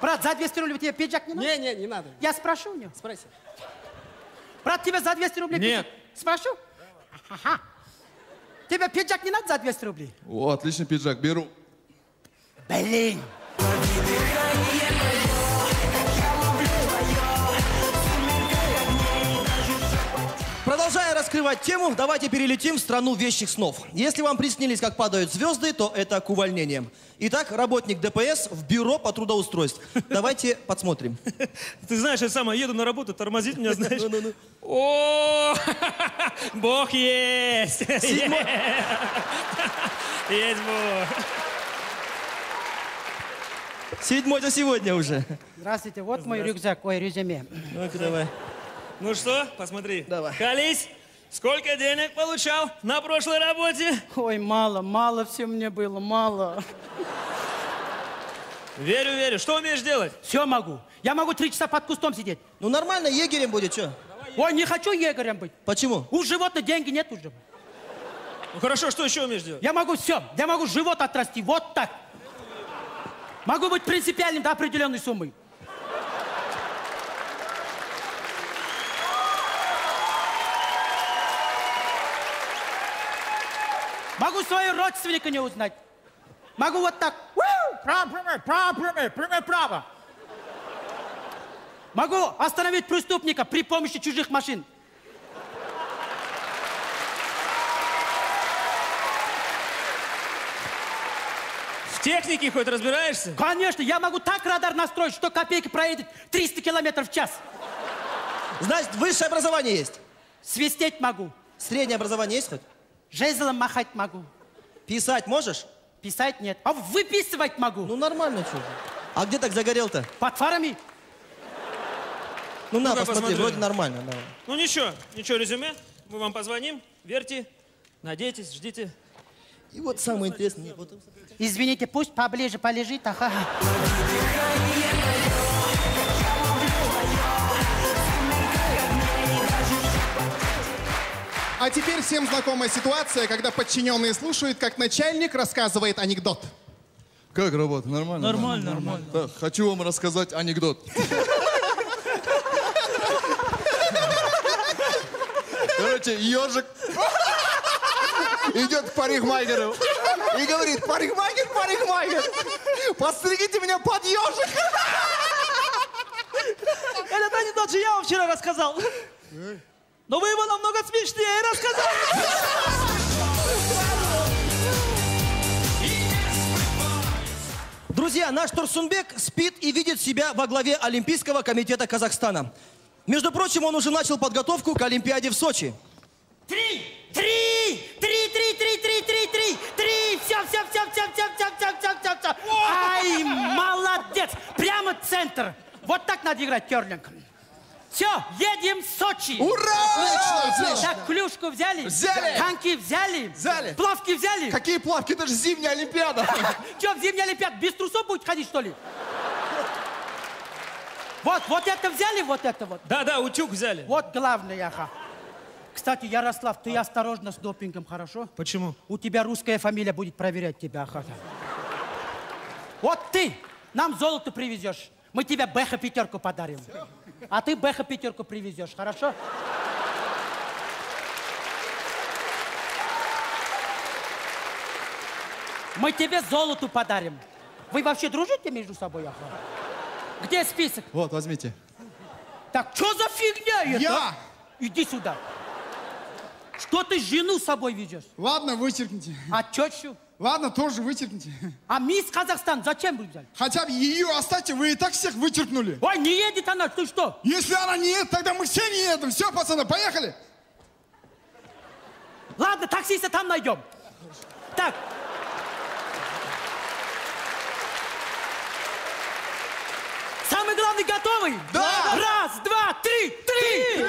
Брат, за 200 рублей тебе пиджак не надо? Не надо. Я спрошу у него? Спроси. Брат, тебе за 200 рублей пиджак? Нет. Спрошу? Ага. Тебе пиджак не надо за 200 рублей? О, отличный пиджак, беру. Блин! Продолжая раскрывать тему, давайте перелетим в страну вещих снов. Если вам приснились, как падают звезды, то это к увольнениям. Итак, работник ДПС в бюро по трудоустройству. Давайте подсмотрим. Ты знаешь, я сама еду на работу, тормозит меня, знаешь. О, Бог есть! Есть Бог! Седьмой за сегодня уже. Здравствуйте, вот мой рюкзак, ой, резюме. Ну-ка, давай. Ну что, посмотри. Давай. Колись, сколько денег получал на прошлой работе? Ой, мало все мне было, мало. Верю, верю. Что умеешь делать? Все могу. Я могу 3 часа под кустом сидеть. Ну нормально, егерем будет, что? Ой, не хочу егерем быть. Почему? У животных деньги нет уже. Ну хорошо, что еще умеешь делать? Я могу все. Я могу живот отрасти вот так. Могу быть принципиальным до определенной суммы. Могу своего родственника не узнать. Могу вот так. Право. Могу остановить преступника при помощи чужих машин. В технике хоть разбираешься? Конечно, я могу так радар настроить, что копейки проедет 300 километров в час. Значит, высшее образование есть? Свистеть могу. Среднее образование есть хоть? Жезлом махать могу. Писать можешь? Писать нет. А выписывать могу. Ну нормально, что же. А где так загорел-то? Под фарами. Ну на, посмотри, вроде нормально. Да. Ну ничего, резюме. Мы вам позвоним. Верьте, надейтесь, ждите. И вот самое интересное. Извините, пусть поближе полежит. Ага. А теперь всем знакомая ситуация, когда подчиненные слушают, как начальник рассказывает анекдот. Как работа? Нормально? Нормально. Да, хочу вам рассказать анекдот. Короче, ежик идет к парикмахеру и говорит: парикмахер, подстригите меня под ежик. Этот анекдот же я вам вчера рассказал. Но вы его намного смешнее рассказали. Друзья, наш Турсунбек спит и видит себя во главе Олимпийского комитета Казахстана. Между прочим, он уже начал подготовку к Олимпиаде в Сочи. Три! Все. Ай, молодец! Прямо центр. Вот так надо играть, керлинг. Все, едем в Сочи! Ура! Отлично! Так, клюшку взяли? Взяли! Коньки взяли? Взяли! Плавки взяли? Какие плавки? Это же зимняя Олимпиада! Че, в зимняя Олимпиада без трусов будет ходить, что ли? Вот это взяли, вот это вот? Да, утюг взяли. Вот главное, ага. Кстати, Ярослав, ты осторожно с допингом, хорошо? Почему? У тебя русская фамилия будет проверять тебя, ага. Вот ты нам золото привезешь. Мы тебе бэха-пятерку подарим. А ты бэха-пятерку привезешь, хорошо? Мы тебе золоту подарим. Вы вообще дружите между собой, ага? Где список? Вот, возьмите. Так, что за фигня это? Я! Иди сюда. Что ты жену с собой ведешь? Ладно, вычеркните. А тещу? Ладно, тоже вычеркните. А мисс Казахстан зачем вы взяли? Хотя бы ее оставьте, вы и так всех вычеркнули. Ой, не едет она, ты что? Если она не едет, тогда мы все не едем. Все, пацаны, поехали. Ладно, таксиста там найдем. Так. Самый главный готовый? Да. Раз, два, три, три.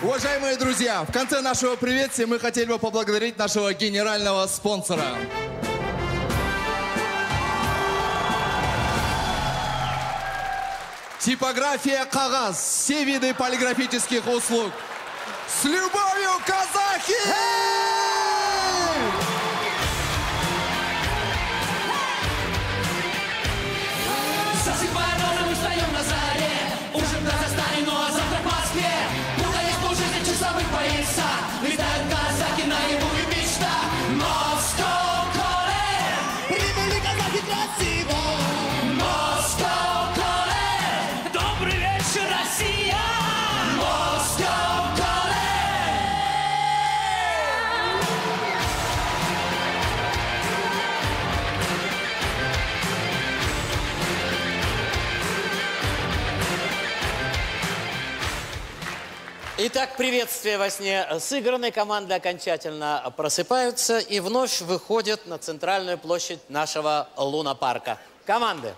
Уважаемые друзья, в конце нашего приветствия мы хотели бы поблагодарить нашего генерального спонсора. Типография «Кагаз». Все виды полиграфических услуг. С любовью, казахи! Летают казахи наяву и мечта, Moscow calling. Прибыли казахи красиво, Moscow calling. Добрый вечер, Россия, Moscow calling. Итак, приветствие во сне. Сыгранные команды окончательно просыпаются и вновь выходят на центральную площадь нашего лунопарка. команды.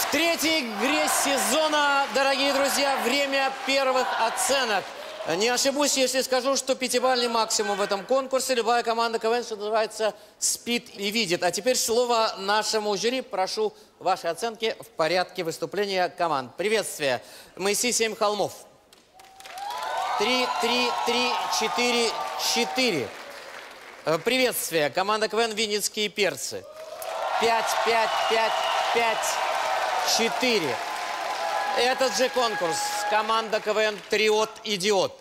В третьей игре сезона, дорогие друзья, время первых оценок. Не ошибусь, если скажу, что пятибалльный максимум в этом конкурсе. Любая команда КВН, что называется, спит и видит. А теперь слово нашему жюри. Прошу ваши оценки в порядке выступления команд. Приветствие. МЭСИ «Семь холмов». 3-3-3-4-4. Приветствие. Команда КВН «Винницкие перцы». 5-5-5-5-4. Этот же конкурс. Команда КВН «Триод-идиод».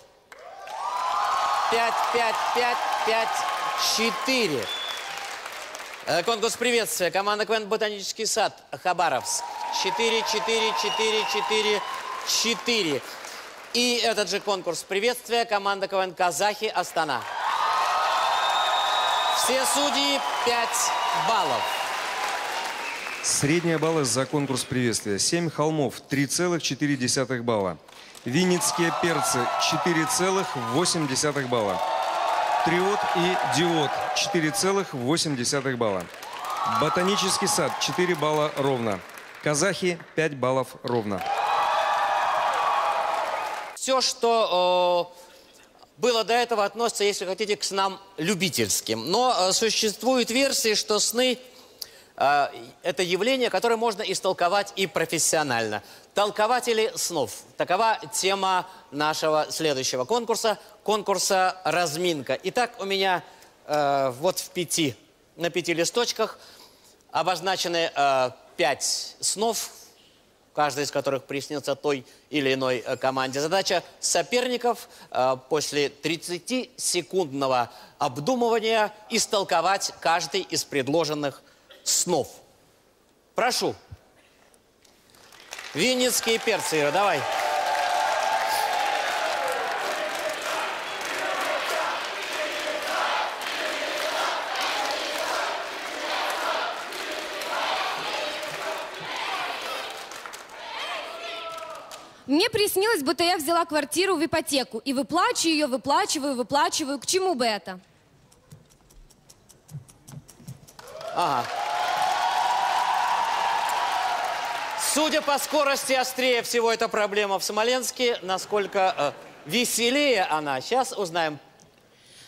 5-5-5-5-4. Конкурс приветствия. Команда КВН «Ботанический сад», Хабаровск. 4-4-4-4-4. И этот же конкурс приветствия. Команда КВН «Казахи», Астана. Все судьи 5 баллов. Средняя балла за конкурс приветствия. «Семь холмов» 3,4 балла. «Винницкие перцы» 4,8 балла. «Триод и диод» 4,8 балла. «Ботанический сад» 4 балла ровно. «Казахи» 5 баллов ровно. Все, что было до этого, относится, если хотите, к снам любительским. Но существуют версии, что сны — это явление, которое можно истолковать и профессионально. Толкователи снов. Такова тема нашего следующего конкурса. Конкурса «Разминка». Итак, у меня вот на пяти листочках обозначены 5 снов, каждый из которых приснился той или иной команде. Задача соперников после 30-секундного обдумывания истолковать каждый из предложенных снов. Прошу. «Винницкие перцы», Ира, давай. Мне приснилось, будто я взяла квартиру в ипотеку и выплачиваю ее, выплачиваю. К чему бы это? Ага. Судя по скорости, острее всего эта проблема в Смоленске. Насколько веселее она, сейчас узнаем.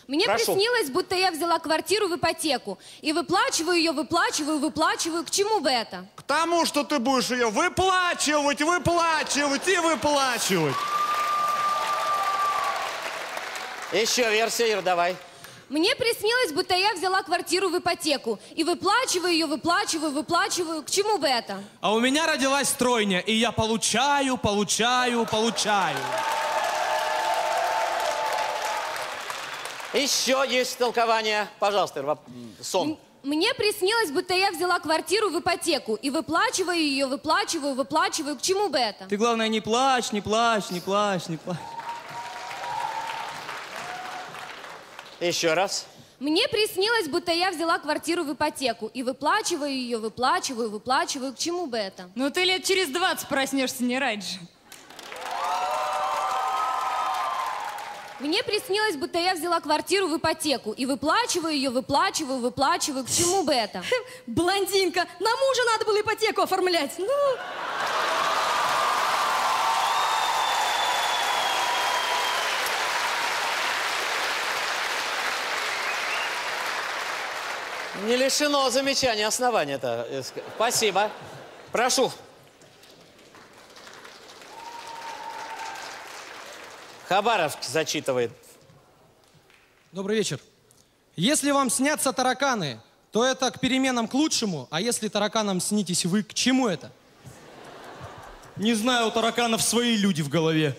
Мне приснилось, будто я взяла квартиру в ипотеку. И выплачиваю ее, выплачиваю. К чему бы это? К тому, что ты будешь ее выплачивать. Еще версия, Ир, давай. Мне приснилось, будто я взяла квартиру в ипотеку. И выплачиваю ее, выплачиваю. К чему бы это? А у меня родилась стройня, и я получаю. Еще есть толкование. Пожалуйста, сон. Мне приснилось, будто я взяла квартиру в ипотеку. И выплачиваю ее, выплачиваю. К чему бы это? Ты, главное, не плачь, не плачь. Еще раз. Мне приснилось, будто я взяла квартиру в ипотеку. И выплачиваю ее, выплачиваю. К чему бы это? Ну ты лет через 20 проснешься, не раньше. Мне приснилось, будто я взяла квартиру в ипотеку. И выплачиваю ее, выплачиваю. К чему бы это? Блондинка, на мужа надо было ипотеку оформлять. Ну... Не лишено замечания основания-то. Спасибо. Прошу. Хабаровск зачитывает. Добрый вечер. Если вам снятся тараканы, то это к переменам к лучшему, а если тараканам снитесь вы, к чему это? Не знаю, у тараканов свои люди в голове.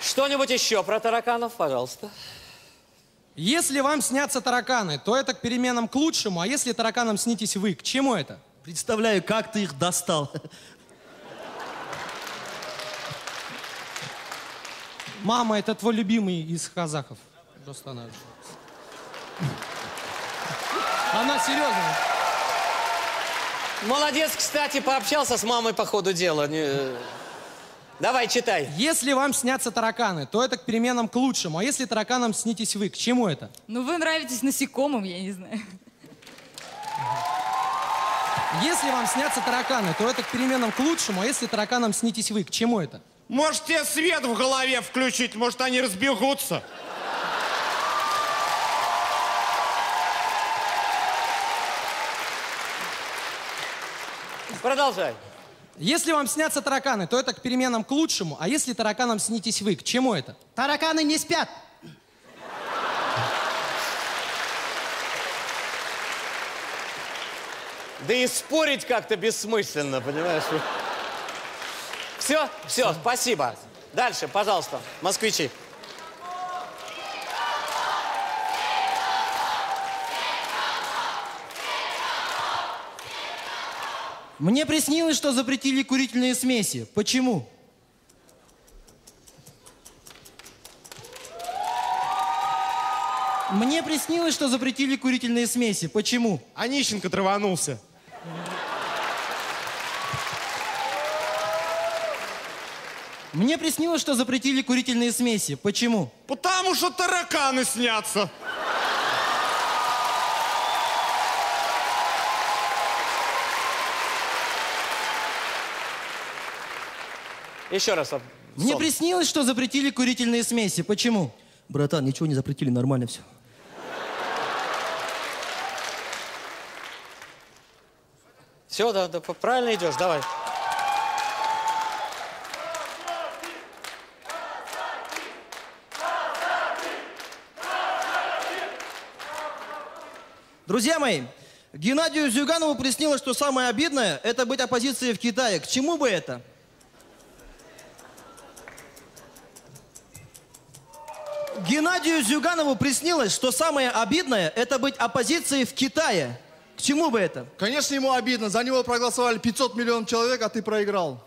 Что-нибудь еще про тараканов, пожалуйста. Если вам снятся тараканы, то это к переменам к лучшему, а если тараканам снитесь вы, к чему это? Представляю, как ты их достал. Мама, это твой любимый из казахов. Просто она серьезная. Молодец, кстати, пообщался с мамой по ходу дела. Давай, читай. Если вам снятся тараканы, то это к переменам к лучшему. А если тараканам снитесь вы, к чему это? Ну, вы нравитесь насекомым, я не знаю. Если вам снятся тараканы, то это к переменам к лучшему. А если тараканам снитесь вы, к чему это? Может, тебе свет в голове включить, может, они разбегутся. Продолжай. Если вам снятся тараканы, то это к переменам к лучшему. А если тараканам снитесь вы, к чему это? Тараканы не спят. Да и спорить как-то бессмысленно, понимаешь? Все, все, спасибо. Дальше, пожалуйста, москвичи. Мне приснилось, что запретили курительные смеси. Почему? Мне приснилось, что запретили курительные смеси. Почему? Онищенко траванулся. Мне приснилось, что запретили курительные смеси. Почему? Потому что тараканы снятся. Еще раз. Мне приснилось, что запретили курительные смеси. Почему? Братан, ничего не запретили, нормально все. Все, да, правильно идешь, давай. Друзья мои, Геннадию Зюганову приснилось, что самое обидное – это быть оппозицией в Китае. К чему бы это? Геннадию Зюганову приснилось, что самое обидное – это быть оппозицией в Китае. К чему бы это? Конечно, ему обидно. За него проголосовали 500 миллионов человек, а ты проиграл.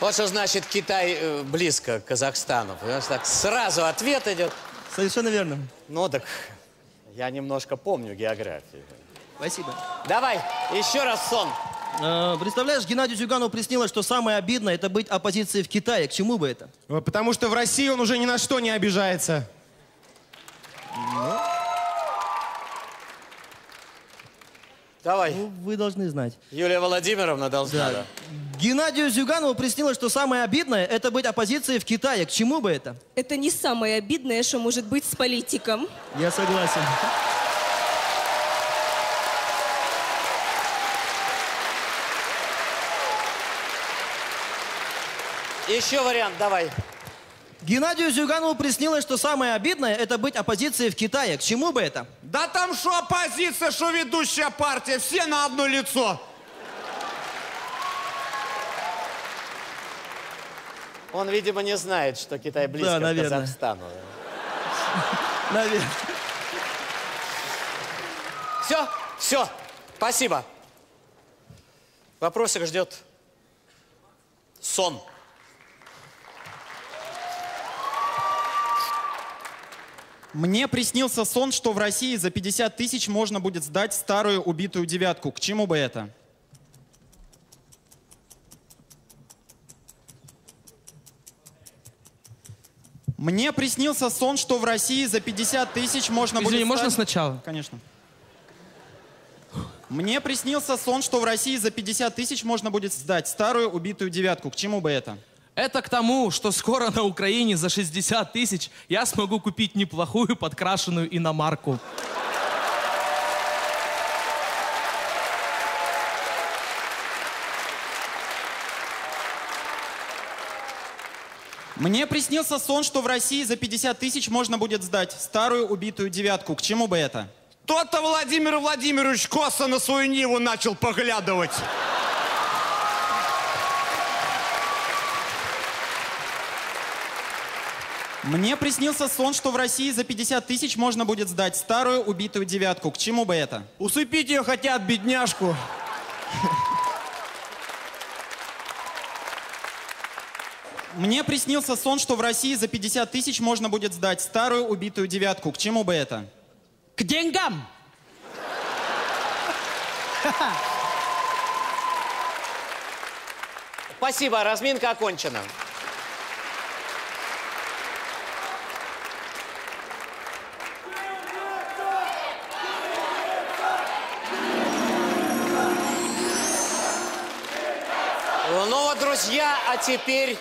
Вот что значит Китай близко к Казахстану. Понимаешь, так сразу ответ идет. Совершенно верно. Ну так, я немножко помню географию. Спасибо. Давай, еще раз сон. Представляешь, Геннадию Зюганову приснилось, что самое обидное – это быть оппозицией в Китае. К чему бы это? Потому что в России он уже ни на что не обижается. Но... Давай. Ну, вы должны знать. Юлия Владимировна должна. Да. Геннадию Зюганову приснилось, что самое обидное – это быть оппозицией в Китае. К чему бы это? Это не самое обидное, что может быть с политиком. Я согласен. Еще вариант, давай. Геннадию Зюганову приснилось, что самое обидное – это быть оппозицией в Китае. К чему бы это? Да там что оппозиция, что ведущая партия. Все на одно лицо. Он, видимо, не знает, что Китай близко к Казахстану. Наверное. Все, все. Спасибо. Вопросик ждет сон. Мне приснился сон, что в России за 50 тысяч можно будет сдать старую убитую девятку. К чему бы это? Мне приснился сон, что в России за 50 тысяч можно будет... Извини, можно сначала? Конечно. Мне приснился сон, что в России за 50 тысяч можно будет сдать старую убитую девятку. К чему бы это? Это к тому, что скоро на Украине за 60 тысяч я смогу купить неплохую подкрашенную иномарку. Мне приснился сон, что в России за 50 тысяч можно будет сдать старую убитую девятку. К чему бы это? Кто-то Владимир Владимирович косо на свою Ниву начал поглядывать. Мне приснился сон, что в России за 50 тысяч можно будет сдать старую убитую девятку. К чему бы это? Усыпить ее хотят, бедняжку. Мне приснился сон, что в России за 50 тысяч можно будет сдать старую убитую девятку. К чему бы это? к деньгам. Спасибо, разминка окончена. Ну вот, друзья, а теперь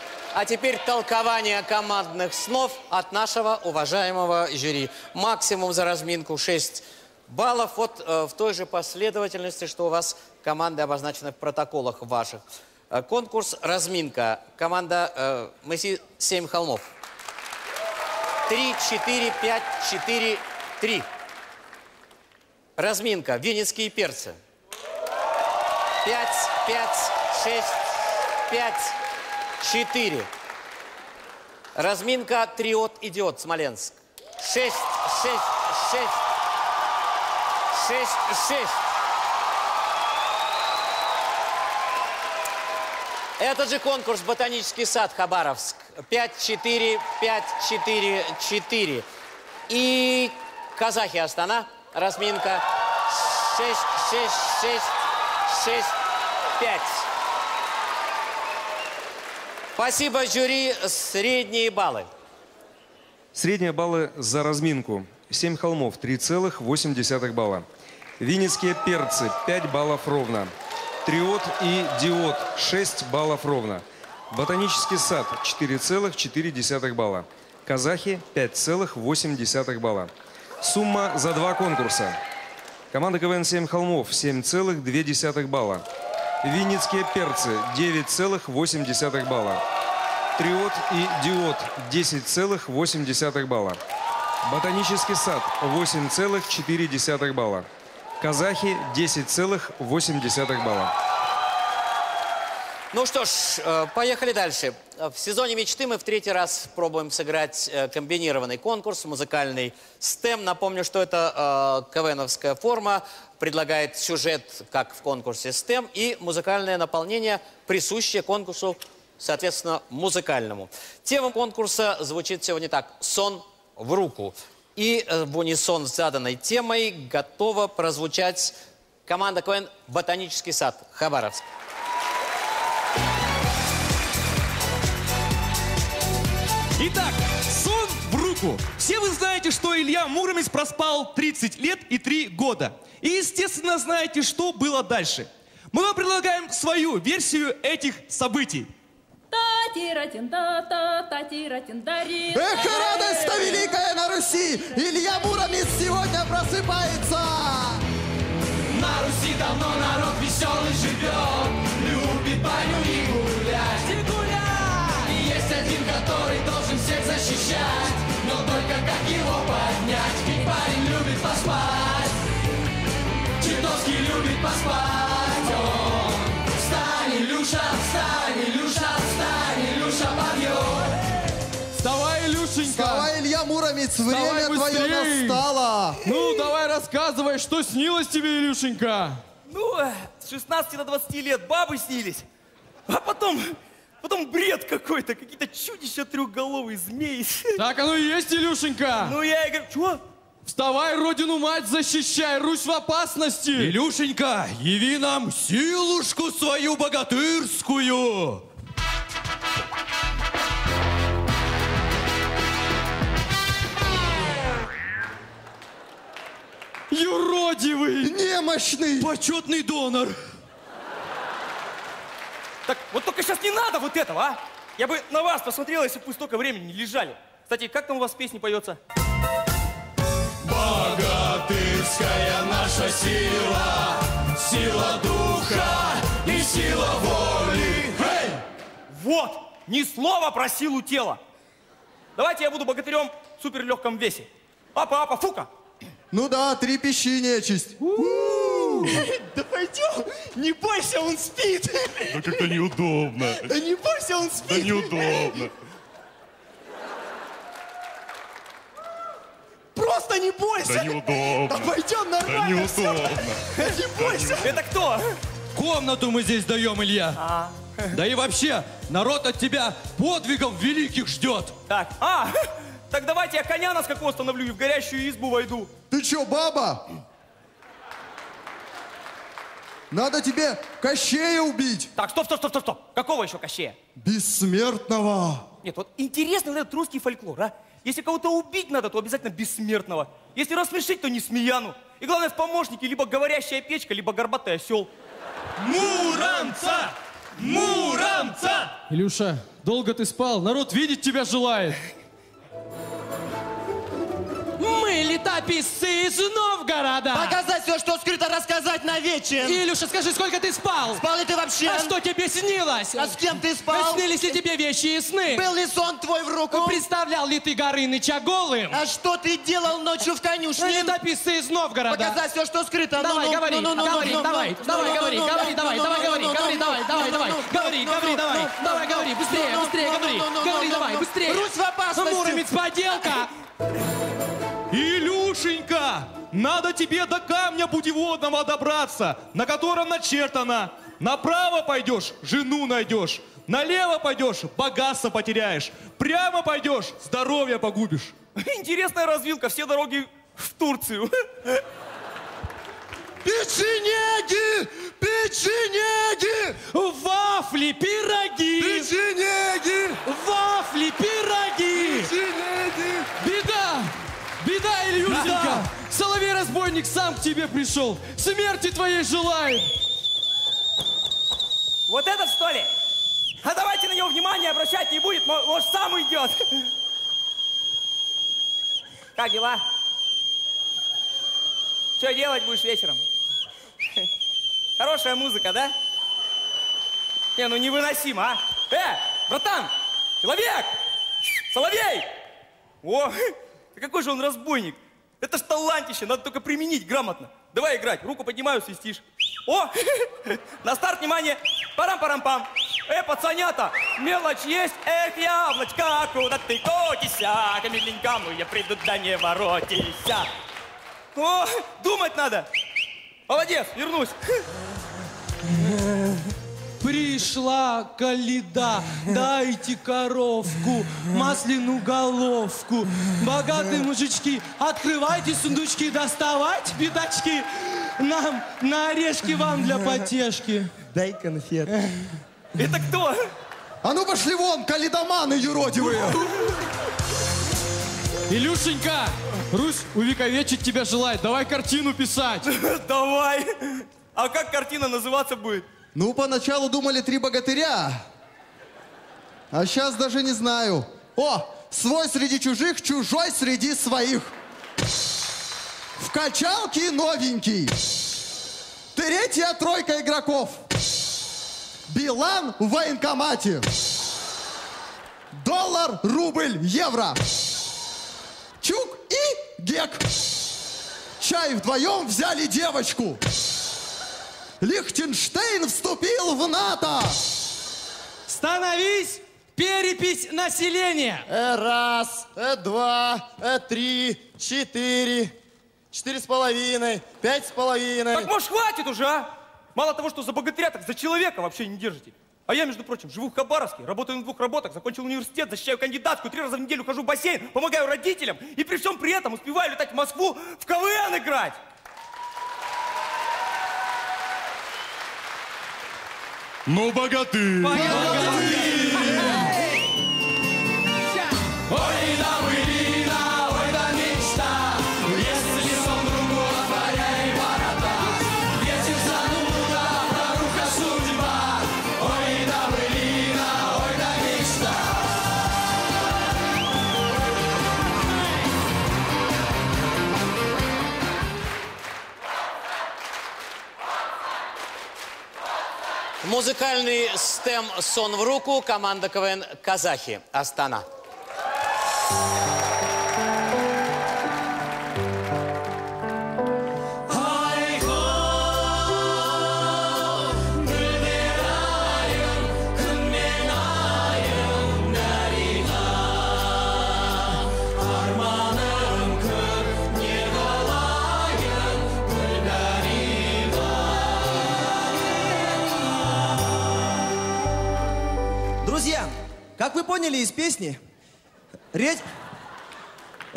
толкование командных снов от нашего уважаемого жюри. Максимум за разминку 6 баллов. Вот в той же последовательности, что у вас команды обозначены в протоколах ваших. Конкурс «Разминка». Команда МЭСИ «Семь холмов». 3-4-5-4-3. Разминка. Винницкие перцы. 5-5-6-5-4. Разминка «Триод-идиод», Смоленск. 6-6-6-6-6. Этот же конкурс «Ботанический сад», Хабаровск. 5-4-5-4-4. И казахи, Астана. Разминка 6-6-6-6-5. Спасибо, жюри. Средние баллы. Средние баллы за разминку. 7 холмов, 3,8 балла. Винницкие перцы, 5 баллов ровно. Триод и диод, 6 баллов ровно. Ботанический сад, 4,4 балла. Казахи, 5,8 балла. Сумма за два конкурса. Команда КВН «Семь холмов» 7,2 балла. Винницкие перцы 9,8 балла. Триод и диод 10,8 балла. Ботанический сад 8,4 балла. Казахи 10,8 балла. Ну что ж, поехали дальше. В сезоне мечты мы в 3-й раз пробуем сыграть комбинированный конкурс, музыкальный стем. Напомню, что это КВНовская форма, предлагает сюжет, как в конкурсе стем, и музыкальное наполнение, присущее конкурсу, соответственно, музыкальному. Тема конкурса звучит сегодня так: «Сон в руку». И в унисон с заданной темой готова прозвучать команда КВН «Ботанический сад», Хабаровск. Итак, сон в руку. Все вы знаете, что Илья Муромец проспал 30 лет и 3 года. И, естественно, знаете, что было дальше. Мы вам предлагаем свою версию этих событий. Эх, радость-то великая на Руси! Илья Муромец сегодня просыпается! На Руси давно народ веселый живет, любит баню и гулять. И есть один, который должен всех защищать, но только как его поднять? Ведь парень любит поспать, чертовски любит поспать. Он. Встань, Илюша, встань, Илюша, встань, Илюша подъем. Вставай, Илюшенька! Вставай, Илья Муромец, время твое настало! Ну, давай рассказывай, что снилось тебе, Илюшенька? Ну, с 16 до 20 лет бабы снились, а потом бред какой-то, какие-то чудища трехголовые, змеи. Так оно и есть, Илюшенька! Ну, я и говорю, чего? Вставай, Родину-Мать, защищай, Русь в опасности! Илюшенька, яви нам силушку свою богатырскую! Юродивый! Немощный! Почетный донор! Так, вот только сейчас не надо вот этого, а! Я бы на вас посмотрел, если бы вы столько времени не лежали. Кстати, как там у вас песня поется? Богатырская наша сила, сила духа и сила воли. Эй! Вот! Ни слова про силу тела! Давайте я буду богатырем в суперлегком весе. Апа-апа, фука! Ну да, трепещи, нечисть. Да пойдем, не бойся, он спит. Да как-то неудобно. Да не бойся, он спит. Да неудобно. Просто не бойся. Да неудобно. Да пойдем, нормально. Да неудобно. Да не бойся. Это кто? Комнату мы здесь даем, Илья. Да и вообще, народ от тебя подвигов великих ждет. Так, Так давайте я коня на скаку остановлю и в горящую избу войду. Ты чё, баба? Надо тебе Кощея убить. Так, стоп. Какого еще Кощея? Бессмертного. Нет, вот интересный вот этот русский фольклор, а? Если кого-то убить надо, то обязательно бессмертного. Если рассмешить, то не смеяну. И главное, в помощнике либо говорящая печка, либо горбатый осел. Муромца! Муромца! Илюша, долго ты спал? Народ видеть тебя желает. Мы летописцы из Новгорода. Показать все, что скрыто, рассказать на вечер. Илюша, скажи, сколько ты спал? Спал ли ты вообще? А что тебе снилось? А с кем ты спал? Снились ли тебе вещи и сны? Был ли сон твой в руку? Представлял ли ты Горыныча голым? А что ты делал ночью в конюшне? Мы летописцы из Новгорода. Показать все, что скрыто. Давай, говори, говори, давай, давай, говори, говори, давай, давай, говори, говори, давай, давай, давай, говори, говори, давай, давай, говори, быстрее, быстрее, говори, говори, давай, быстрее. Русь в опасности. Муромец поделка. Илюшенька, надо тебе до камня путеводного добраться, на котором начертано: направо пойдешь, жену найдешь, налево пойдешь, богатство потеряешь, прямо пойдешь, здоровье погубишь. Интересная развилка, все дороги в Турцию. Печенеги! Печенеги! Вафли, пироги! Печенеги! Вафли, пироги! Печенеги! Беда! Беда, Илюшенька! Да. Соловей-разбойник сам к тебе пришел! Смерти твоей желает! Вот этот, что ли? А давайте на него внимание обращать не будет, может, сам уйдет! Как дела? Что делать будешь вечером? Хорошая музыка, да? Не, ну невыносимо, а? Братан! Человек! Соловей! О! Да какой же он разбойник! Это ж талантище, надо только применить грамотно. Давай играть, руку поднимаю, свистишь. О! На старт, внимание! Парам-парам-пам! Пацанята, мелочь есть, эх, яблочко, куда ты котишься? Ко миленькам, я приду, да не воротися. О, думать надо! Молодец, вернусь. Пришла коляда, дайте коровку, маслину головку. Богатые мужички, открывайте сундучки, доставайте пятачки. Нам на орешки вам для потешки. Дай конфет. Это кто? А ну пошли вон, коляdomаны юродивые. Илюшенька, Русь увековечить тебя желает. Давай картину писать. Давай. А как картина называться будет? Ну, поначалу думали «Три богатыря». А сейчас даже не знаю. О, свой среди чужих, чужой среди своих. В качалке новенький. Третья тройка игроков. Билан в военкомате. Доллар, рубль, евро. Чук и Гек. Чай вдвоем взяли девочку. Лихтенштейн вступил в НАТО. Становись, перепись населения. Раз, два, три, четыре. 4,5, 5,5. Так, может, хватит уже, а? Мало того, что за богатыря, так за человека вообще не держите. А я, между прочим, живу в Хабаровске, работаю на двух работах, закончил университет, защищаю кандидатскую, 3 раза в неделю хожу в бассейн, помогаю родителям и при всем при этом успеваю летать в Москву в КВН играть. Ну, богатырь! Богатырь! Ой, да былина, ой, да мечта! Музыкальный стем «Сон в руку», команда КВН «Казахи», Астана. Как вы поняли из песни,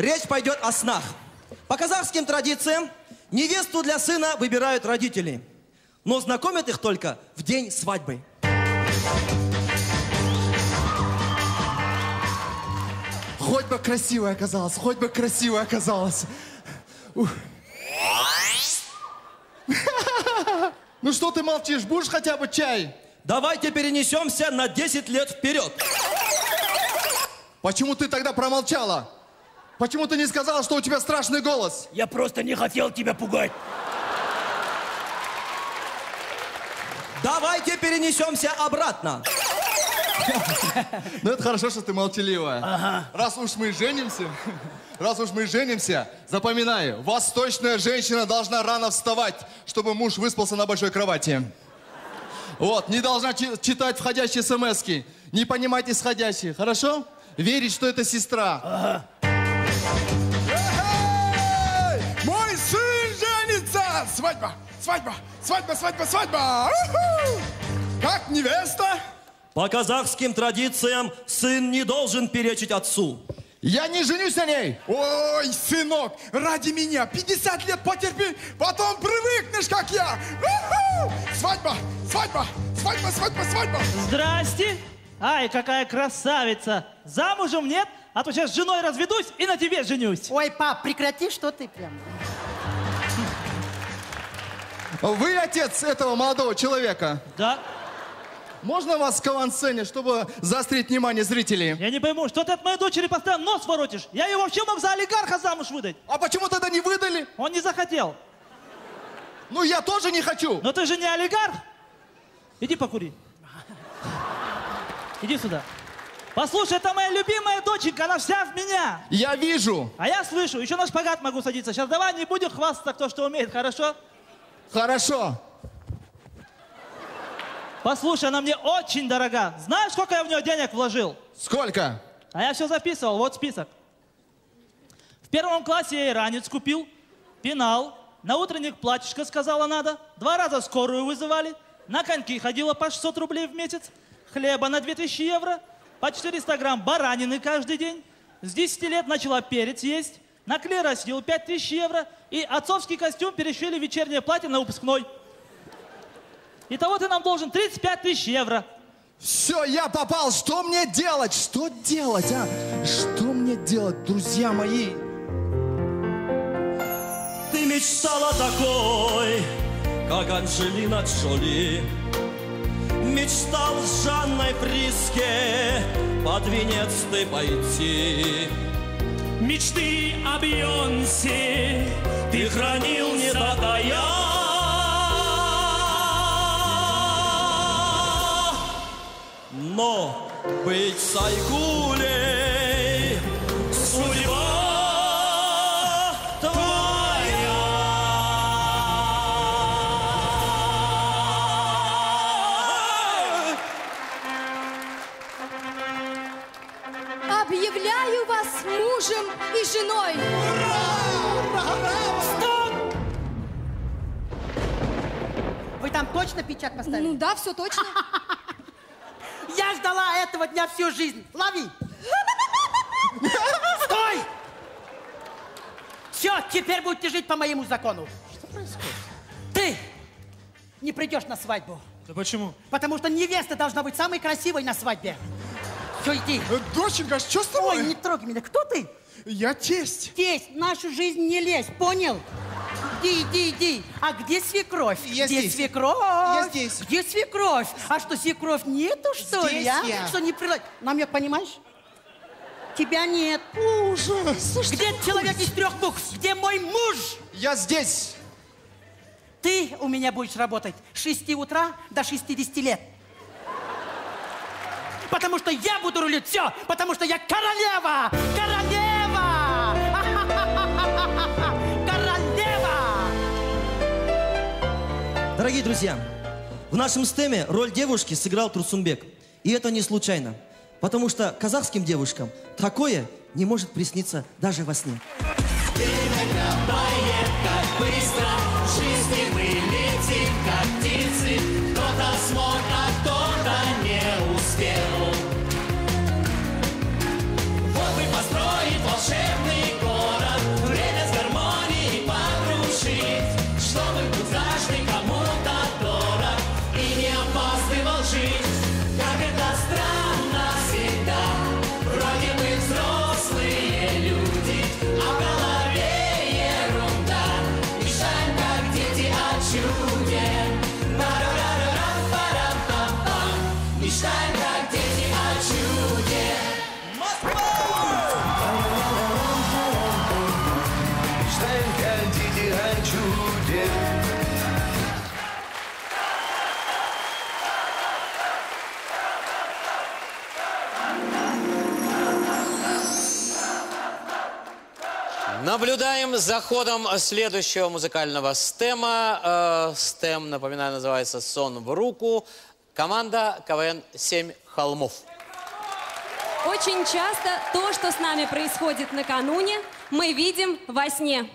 Речь пойдет о снах. По казахским традициям невесту для сына выбирают родители, но знакомят их только в день свадьбы. Хоть бы красивая оказалась, хоть бы красивая оказалась. Ну что ты молчишь? Будешь хотя бы чай? Давайте перенесемся на 10 лет вперед. Почему ты тогда промолчала? Почему ты не сказала, что у тебя страшный голос? Я просто не хотел тебя пугать. Давайте перенесемся обратно. Ну это хорошо, что ты молчаливая. Ага. Раз уж мы женимся, запоминай, восточная женщина должна рано вставать, чтобы муж выспался на большой кровати. Вот, не должна читать входящие смски, не понимать исходящие, хорошо? Верить, что это сестра. Ага. Эй, мой сын женится! Свадьба, свадьба, свадьба, свадьба, свадьба! Как невеста? По казахским традициям сын не должен перечить отцу. Я не женюсь на ней! Ой, сынок, ради меня 50 лет потерпи, потом привыкнешь, как я! Свадьба, свадьба, свадьба, свадьба, свадьба! Здрасте! Ай, какая красавица! Замужем нет? А то сейчас с женой разведусь и на тебе женюсь! Ой, пап, прекрати, что ты прям... Вы отец этого молодого человека? Да. Можно вас в кавансцене, чтобы заострить внимание зрителей? Я не пойму, что ты от моей дочери постоянно нос воротишь? Я ее вообще мог за олигарха замуж выдать. А почему тогда не выдали? Он не захотел. Ну, я тоже не хочу. Но ты же не олигарх. Иди покури. Иди сюда. Послушай, это моя любимая доченька, она вся в меня. Я вижу. А я слышу. Еще на шпагат могу садиться. Сейчас давай не будем хвастаться, кто что умеет, хорошо? Хорошо. Послушай, она мне очень дорога. Знаешь, сколько я в нее денег вложил? Сколько? А я все записывал, вот список. В первом классе я ей ранец купил, пенал, на утренник платьишко сказала надо, 2 раза скорую вызывали, на коньки ходила по 600 рублей в месяц, хлеба на 2000 евро, по 400 грамм баранины каждый день, с 10 лет начала перец есть, на клеро съел 5000 евро, и отцовский костюм перешили в вечернее платье на выпускной. Итого ты нам должен 35 000 евро. Все, я попал. Что мне делать? Что делать, а? Что мне делать, друзья мои? Ты мечтала такой, как Анжелина Джоли. Мечтал с Жанной Фриске под венец ты пойти. Мечты об Йонси ты хранил, не дотая. Но быть Сайгулей судьба твоя. Объявляю вас мужем и женой. Ура! Ура! Ура! Стоп! Вы там точно печать поставили? Ну да, все точно. Я ждала этого дня всю жизнь. Лови! Стой! Все, теперь будете жить по моему закону. Что происходит? Ты не придешь на свадьбу. Да почему? Потому что невеста должна быть самой красивой на свадьбе. Все, иди. Доченька, что с тобой? Ой, не трогай меня. Кто ты? Я тесть. Тесть, в нашу жизнь не лезь, понял? Иди, иди, иди. А где свекровь? Я где здесь. Свекровь? Я здесь. Где свекровь? А что, свекровь нету, что здесь ли? А? Я. Что, не прилад... На меня, понимаешь? Тебя нет. Ужас. Где человек из 3 букв? Где мой муж? Я здесь. Ты у меня будешь работать с 6 утра до 60 лет. Потому что я буду рулить все. Потому что я королева. Дорогие друзья, в нашем стеме роль девушки сыграл Турсунбек. И это не случайно, потому что казахским девушкам такое не может присниться даже во сне. Вот и построит волшебный город. чуде. Мечтаем, как дети, о чуде. Мечтаем, как дети, о чуде. Наблюдаем за ходом следующего музыкального стема. Стем, напоминаю, называется «Сон в руку». Команда КВН «Семь холмов». Очень часто то, что с нами происходит накануне, мы видим во сне.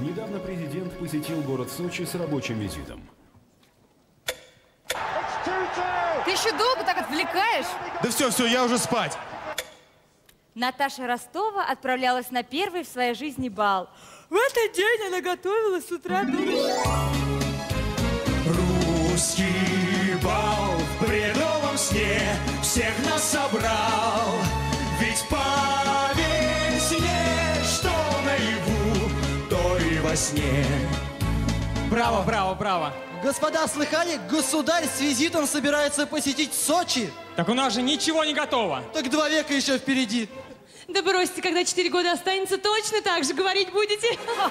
Недавно президент посетил город Сочи с рабочим визитом. Ты еще долго так отвлекаешь? Да все, все, я уже спать. Наташа Ростова отправлялась на первый в своей жизни бал. В этот день она готовилась с утра до ночи. Русский бал в бредовом сне всех нас собрал, ведь поверь мне, что наяву, то и во сне. Браво, браво, браво. Господа, слыхали? Государь с визитом собирается посетить Сочи. Так у нас же ничего не готово. Так 2 века еще впереди. Да бросьте, когда 4 года останется, точно так же говорить будете. Это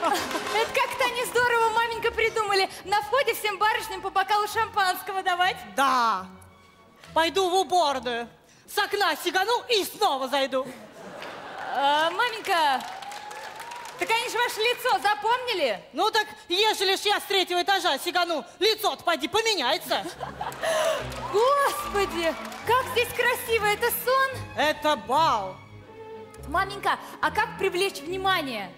как-то они здорово, маменька, придумали. На входе всем барышням по бокалу шампанского давать. Да. Пойду в уборную. С окна сигану и снова зайду. Маменька, так они же ваше лицо запомнили? Ну так, ежели ж я с 3-го этажа сигану, лицо-то поди поменяется. Господи, как здесь красиво, это сон? Это бал. Маменька, а как привлечь внимание?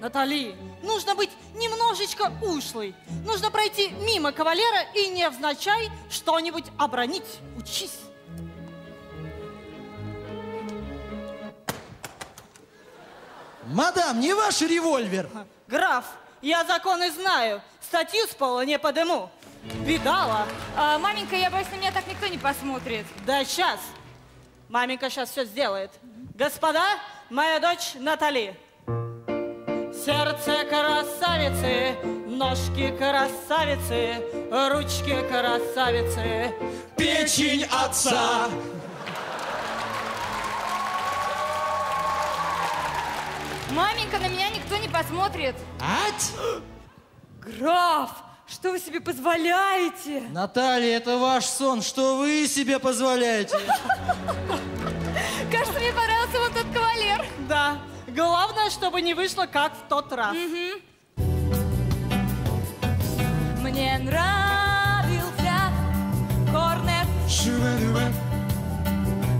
Натали, нужно быть немножечко ушлой. Нужно пройти мимо кавалера и невзначай что-нибудь обронить. Учись. Мадам, не ваш револьвер. Граф, я законы знаю, статью с пола не подыму. Видала? А, маменька, я боюсь, на меня так никто не посмотрит. Да сейчас. Маменька сейчас все сделает. Господа, моя дочь Натали. Сердце красавицы, ножки красавицы, ручки красавицы, печень отца. Маменька, на меня никто не посмотрит. Ать! Граф! Что вы себе позволяете? Наталья, это ваш сон. Что вы себе позволяете? Кажется, мне понравился вот этот кавалер. Да. Главное, чтобы не вышло, как в тот раз. Мне нравился корнет.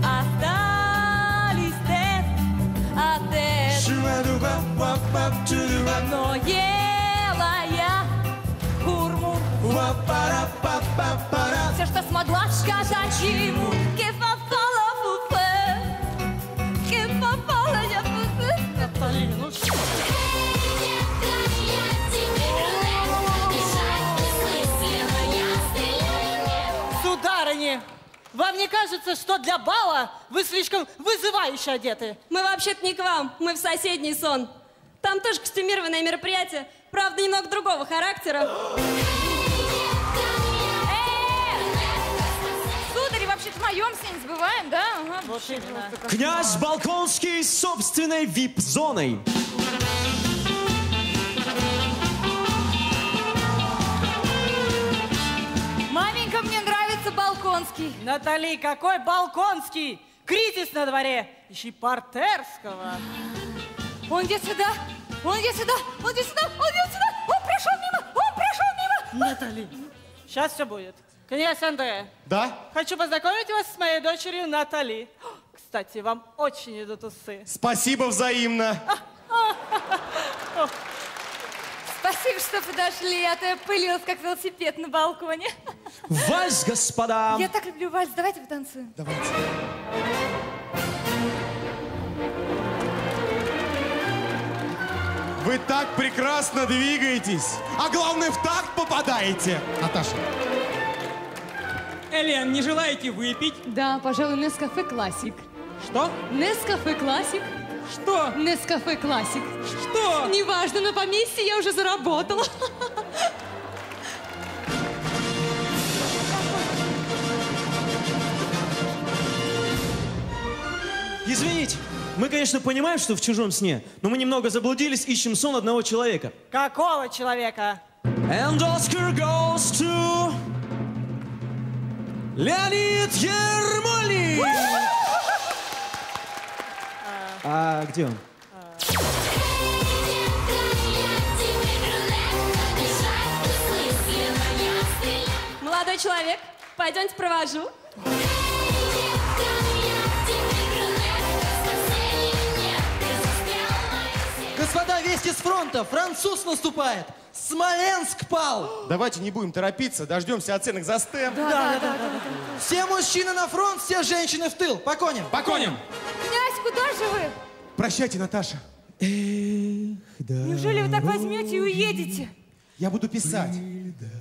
Остались тест, а тест. Но ела я курмур. Все, что смогла сказать ему. Кефа попала в пупы. Кефа попала я в пупы. Наталья, ну что? Сударыни, вам не кажется, что для бала вы слишком вызывающе одеты? Мы вообще-то не к вам, мы в соседний сон. Там тоже костюмированное мероприятие, правда, немного другого характера. Сударь, вообще-то в моем сне не забываем, да? Князь Балконский с собственной вип-зоной. Маменька, мне нравится Балконский. Натали, какой Балконский? Кризис на дворе. Ищи Партерского. Он идет сюда, он идет сюда, он идет сюда, он идет сюда, он прошел мимо, он прошел мимо. Натали, сейчас все будет. Князь Андрея. Да? Хочу познакомить вас с моей дочерью Натали. Кстати, вам очень идут усы. Спасибо взаимно. Спасибо, что подошли, а то я пылилась, как велосипед на балконе. Вальс, господа. Я так люблю вальс, давайте потанцуем. Давайте. Вы так прекрасно двигаетесь, а главное, в такт попадаете. Наташа. Элен, не желаете выпить? Да, пожалуй, Нескафе Classic. Что? Нескафе Classic. Что? Нескафе Classic. Что? Неважно, но по МЭСИ я уже заработала. Извините, мы, конечно, понимаем, что в чужом сне, но мы немного заблудились, ищем сон одного человека. Какого человека? And Oscar goes to Leonid Yermoli. А где он? Молодой человек, пойдемте провожу. Господа, вести с фронта. Француз наступает. Смоленск пал. Давайте не будем торопиться, дождемся оценок за стем. Да. Все мужчины на фронт, все женщины в тыл. По коням. По коням. Князь, куда же вы? Прощайте, Наташа. Эх, да. Неужели вы так возьмете и уедете? Я буду писать,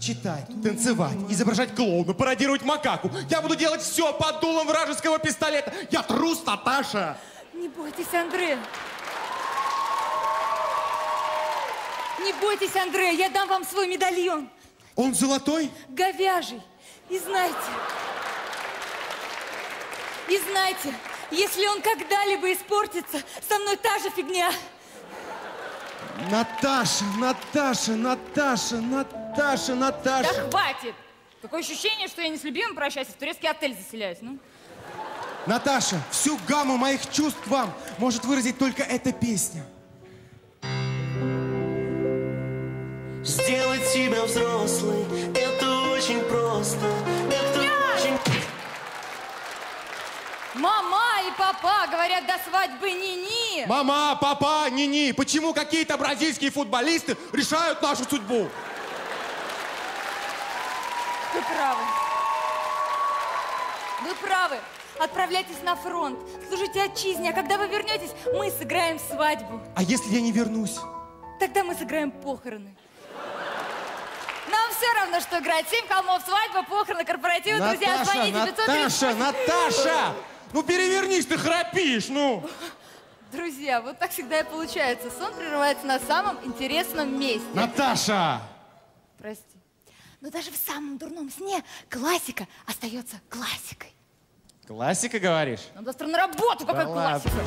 читать, танцевать, изображать клоуна, пародировать макаку. Я буду делать все под дулом вражеского пистолета. Я трус, Наташа. Не бойтесь, Андрей. Не бойтесь, Андрей, я дам вам свой медальон. Он золотой? Говяжий. И знайте, если он когда-либо испортится, со мной та же фигня. Наташа. Да хватит. Такое ощущение, что я не с любимым прощаюсь, а в турецкий отель заселяюсь. Ну? Наташа, всю гамму моих чувств вам может выразить только эта песня. Сделать себя взрослой, это очень просто, это очень... Мама и папа говорят, до свадьбы ни-ни. Мама, папа, ни-ни. Почему какие-то бразильские футболисты решают нашу судьбу? Вы правы. Отправляйтесь на фронт, служите отчизне, а когда вы вернетесь, мы сыграем свадьбу. А если я не вернусь? Тогда мы сыграем похороны. Нам все равно, что играть. 7 холмов, свадьба, похороны, корпоративы, Наташа, друзья, звоните. Наташа! Ну перевернись, ты храпишь, ну! Друзья, вот так всегда и получается. Сон прерывается на самом интересном месте. Наташа! Прости. Но даже в самом дурном сне классика остается классикой. Классика, говоришь? Нам завтра на работу, какая классика!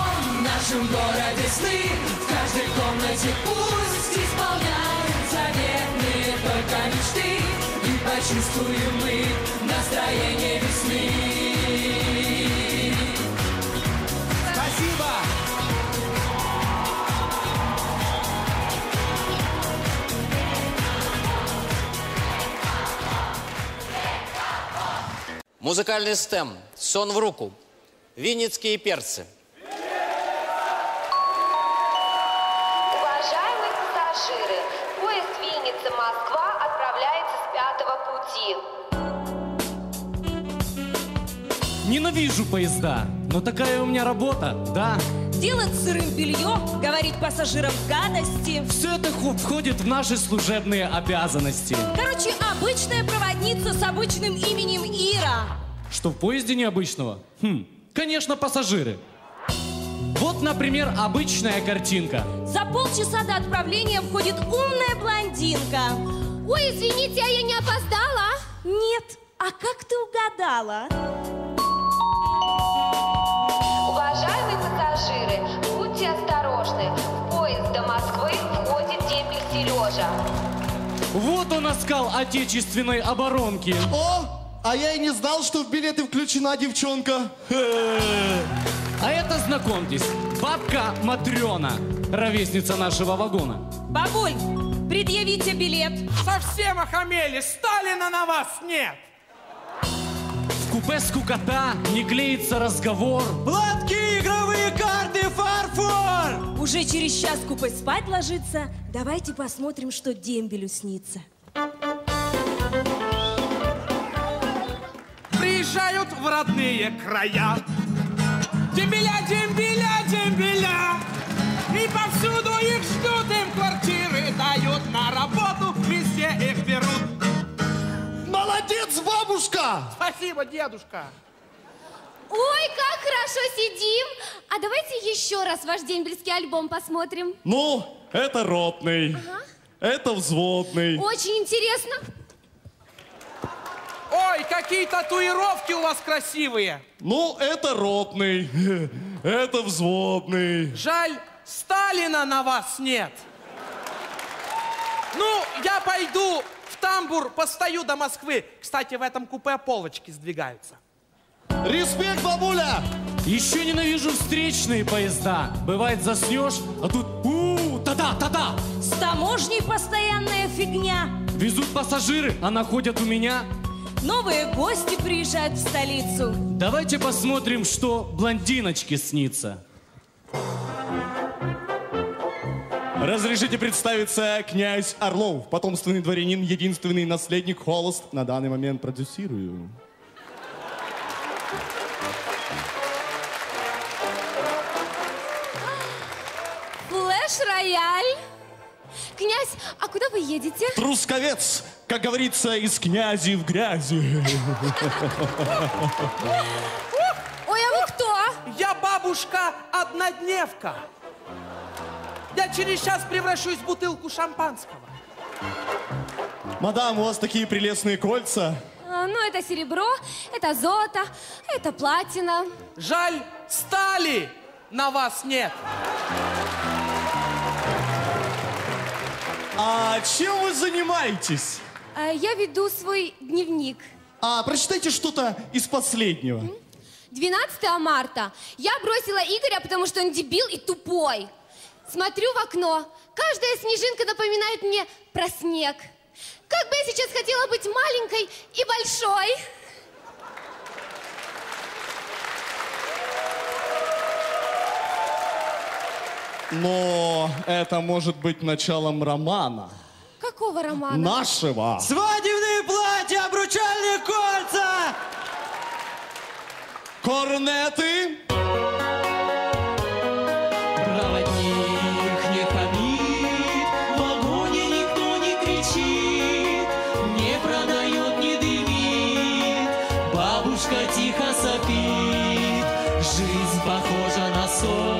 В нашем городе сны, в каждой комнате пусть исполняют заветные только мечты, и почувствуем мы настроение весны. Спасибо! Музыкальный стем, сон в руку, Винницкие перцы. Москва отправляется с 5-го пути. Ненавижу поезда, но такая у меня работа, да. Делать сырым белье, говорить пассажирам гадости. Все это входит в наши служебные обязанности. Короче, обычная проводница с обычным именем Ира. Что в поезде необычного? Конечно, пассажиры. Вот, например, обычная картинка. За полчаса до отправления входит умная блондинка. Ой, извините, а я не опоздала? Нет. А как ты угадала? Уважаемые пассажиры, будьте осторожны. В поезд до Москвы входит дембель Сережа. Вот он оскал отечественной оборонки. О, а я и не знал, что в билеты включена девчонка. А это, знакомьтесь, бабка Матрёна, ровесница нашего вагона. Бабуль, предъявите билет. Совсем охамели, Сталина на вас нет. В купе скукота, не клеится разговор. Платки, игровые карты, фарфор. Уже через час купе спать ложится. Давайте посмотрим, что дембелю снится. Приезжают в родные края. Дембеля, дембеля, дембеля. И повсюду их ждут, им квартиры дают, на работу везде их берут. Молодец, бабушка! Спасибо, дедушка. Ой, как хорошо сидим! А давайте еще раз ваш дембельский альбом посмотрим. Ну, это ротный, ага. Это взводный. Очень интересно. Ой, какие татуировки у вас красивые. Ну, это ротный, это взводный. Жаль, Сталина на вас нет. Ну, я пойду в тамбур, постою до Москвы. Кстати, в этом купе полочки сдвигаются. Респект, бабуля! Еще ненавижу встречные поезда. Бывает, заснешь, а тут та-да-та-да. С таможней постоянная фигня. Везут пассажиры, а находят у меня. Новые гости приезжают в столицу. Давайте посмотрим, что блондиночке снится. Разрешите представиться, князь Орлов, потомственный дворянин, единственный наследник, холост. На данный момент продюсирую. Флэш-рояль. Князь, а куда вы едете? Трусковец, как говорится, из князи в грязи. Ой, а вы кто? Я бабушка-однодневка. Я через час превращусь в бутылку шампанского. Мадам, у вас такие прелестные кольца. Ну, это серебро, это золото, это платина. Жаль, стали на вас нет. А чем вы занимаетесь? Я веду свой дневник. А прочитайте что-то из последнего. 12 марта. Я бросила Игоря, потому что он дебил и тупой. Смотрю в окно. Каждая снежинка напоминает мне про снег. Как бы я сейчас хотела быть маленькой и большой. Но это может быть началом романа. Какого романа? Нашего. Свадебные платья, обручальные кольца! Корнеты! Проводник не хамит, в вагоне никто не кричит, не продает, не дымит, бабушка тихо сопит, жизнь похожа на сон.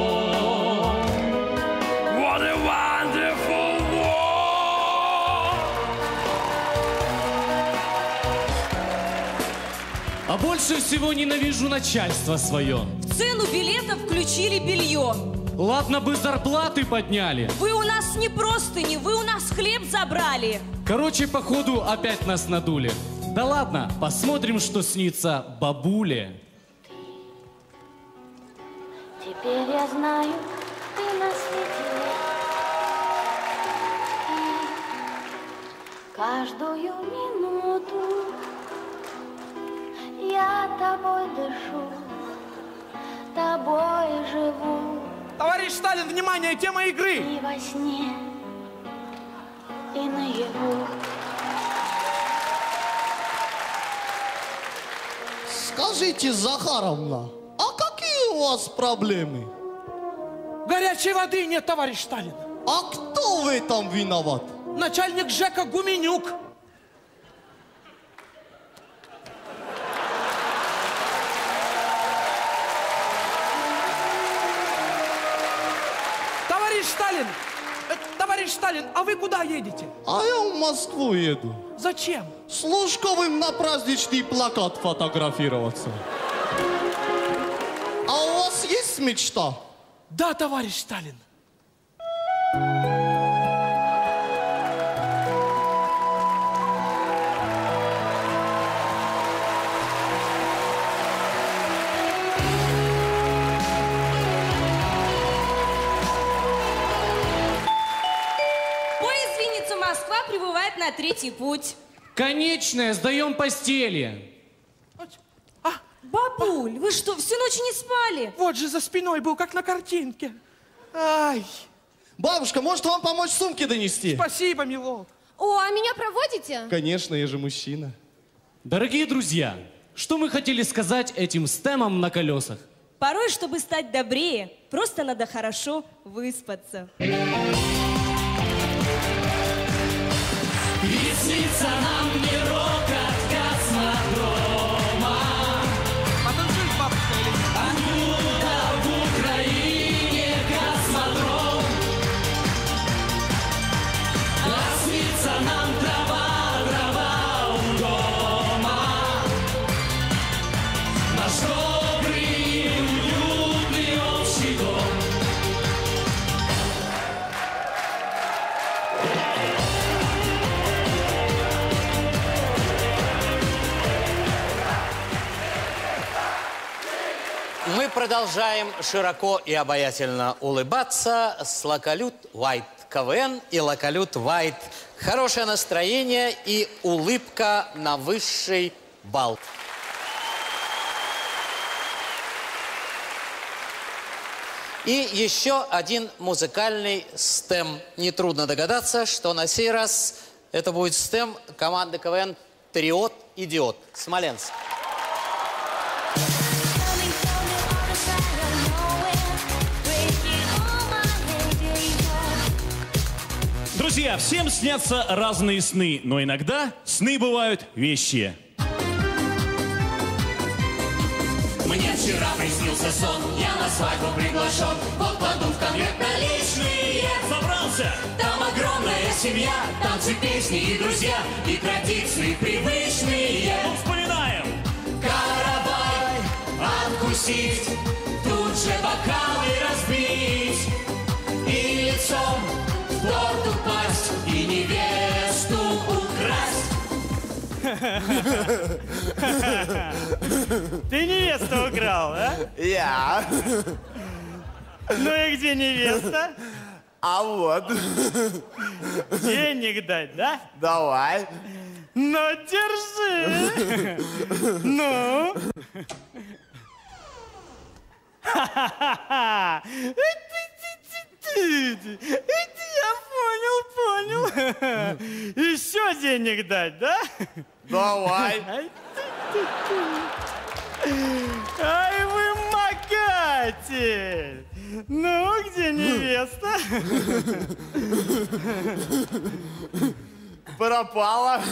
А больше всего ненавижу начальство свое. В цену билета включили белье. Ладно бы зарплаты подняли. Вы у нас не простыни, вы у нас хлеб забрали. Короче, походу опять нас надули. Да ладно, посмотрим, что снится бабуле. Теперь я знаю, ты на свете. Каждую минуту я тобой дышу, тобой живу. Товарищ Сталин, внимание, тема игры! И во сне, и наяву. Скажите, Захаровна, а какие у вас проблемы? Горячей воды нет, товарищ Сталин. А кто в этом виноват? Начальник Жека Гуменюк. Товарищ Сталин, а вы куда едете? А я в Москву еду. Зачем? С Лужковым на праздничный плакат фотографироваться. А у вас есть мечта? Да, товарищ Сталин. Прибывает на третий путь. Конечная, сдаем постели. Бабуль, вы что, всю ночь не спали? Вот же за спиной был, как на картинке. Ай. Бабушка, может вам помочь сумки донести? Спасибо, милок. О, а меня проводите? Конечно, я же мужчина. Дорогие друзья, что мы хотели сказать этим стемом на колесах? Порой, чтобы стать добрее, просто надо хорошо выспаться. Снится нам не рок от космодрома. Потанцуй, бабушка, Продолжаем широко и обаятельно улыбаться с Локалют Вайт КВН и Локалют Вайт. Хорошее настроение и улыбка на высший балл. И еще один музыкальный стем. Нетрудно догадаться, что на сей раз это будет стем команды КВН «Триод-идиод» Смоленск. Друзья, всем снятся разные сны, но иногда сны бывают вещие. Мне вчера приснился сон, я на свадьбу приглашен. Вот кладу в конверт наличные. Собрался! Там огромная семья, танцы, песни и друзья, и традиции привычные. Ну, вспоминаем! Каравай откусить, тут же бокалы разбить. И лицом в торт упасть, и невесту украсть. Ты невесту украл, а? Я. Ну и где невеста? А вот. Денег дать, да? Давай. Ну, держи. Ну. Ха-ха-ха. Я понял. Еще денег дать, да? Давай. Ай, вы макатель. Ну, где невеста? Пропала.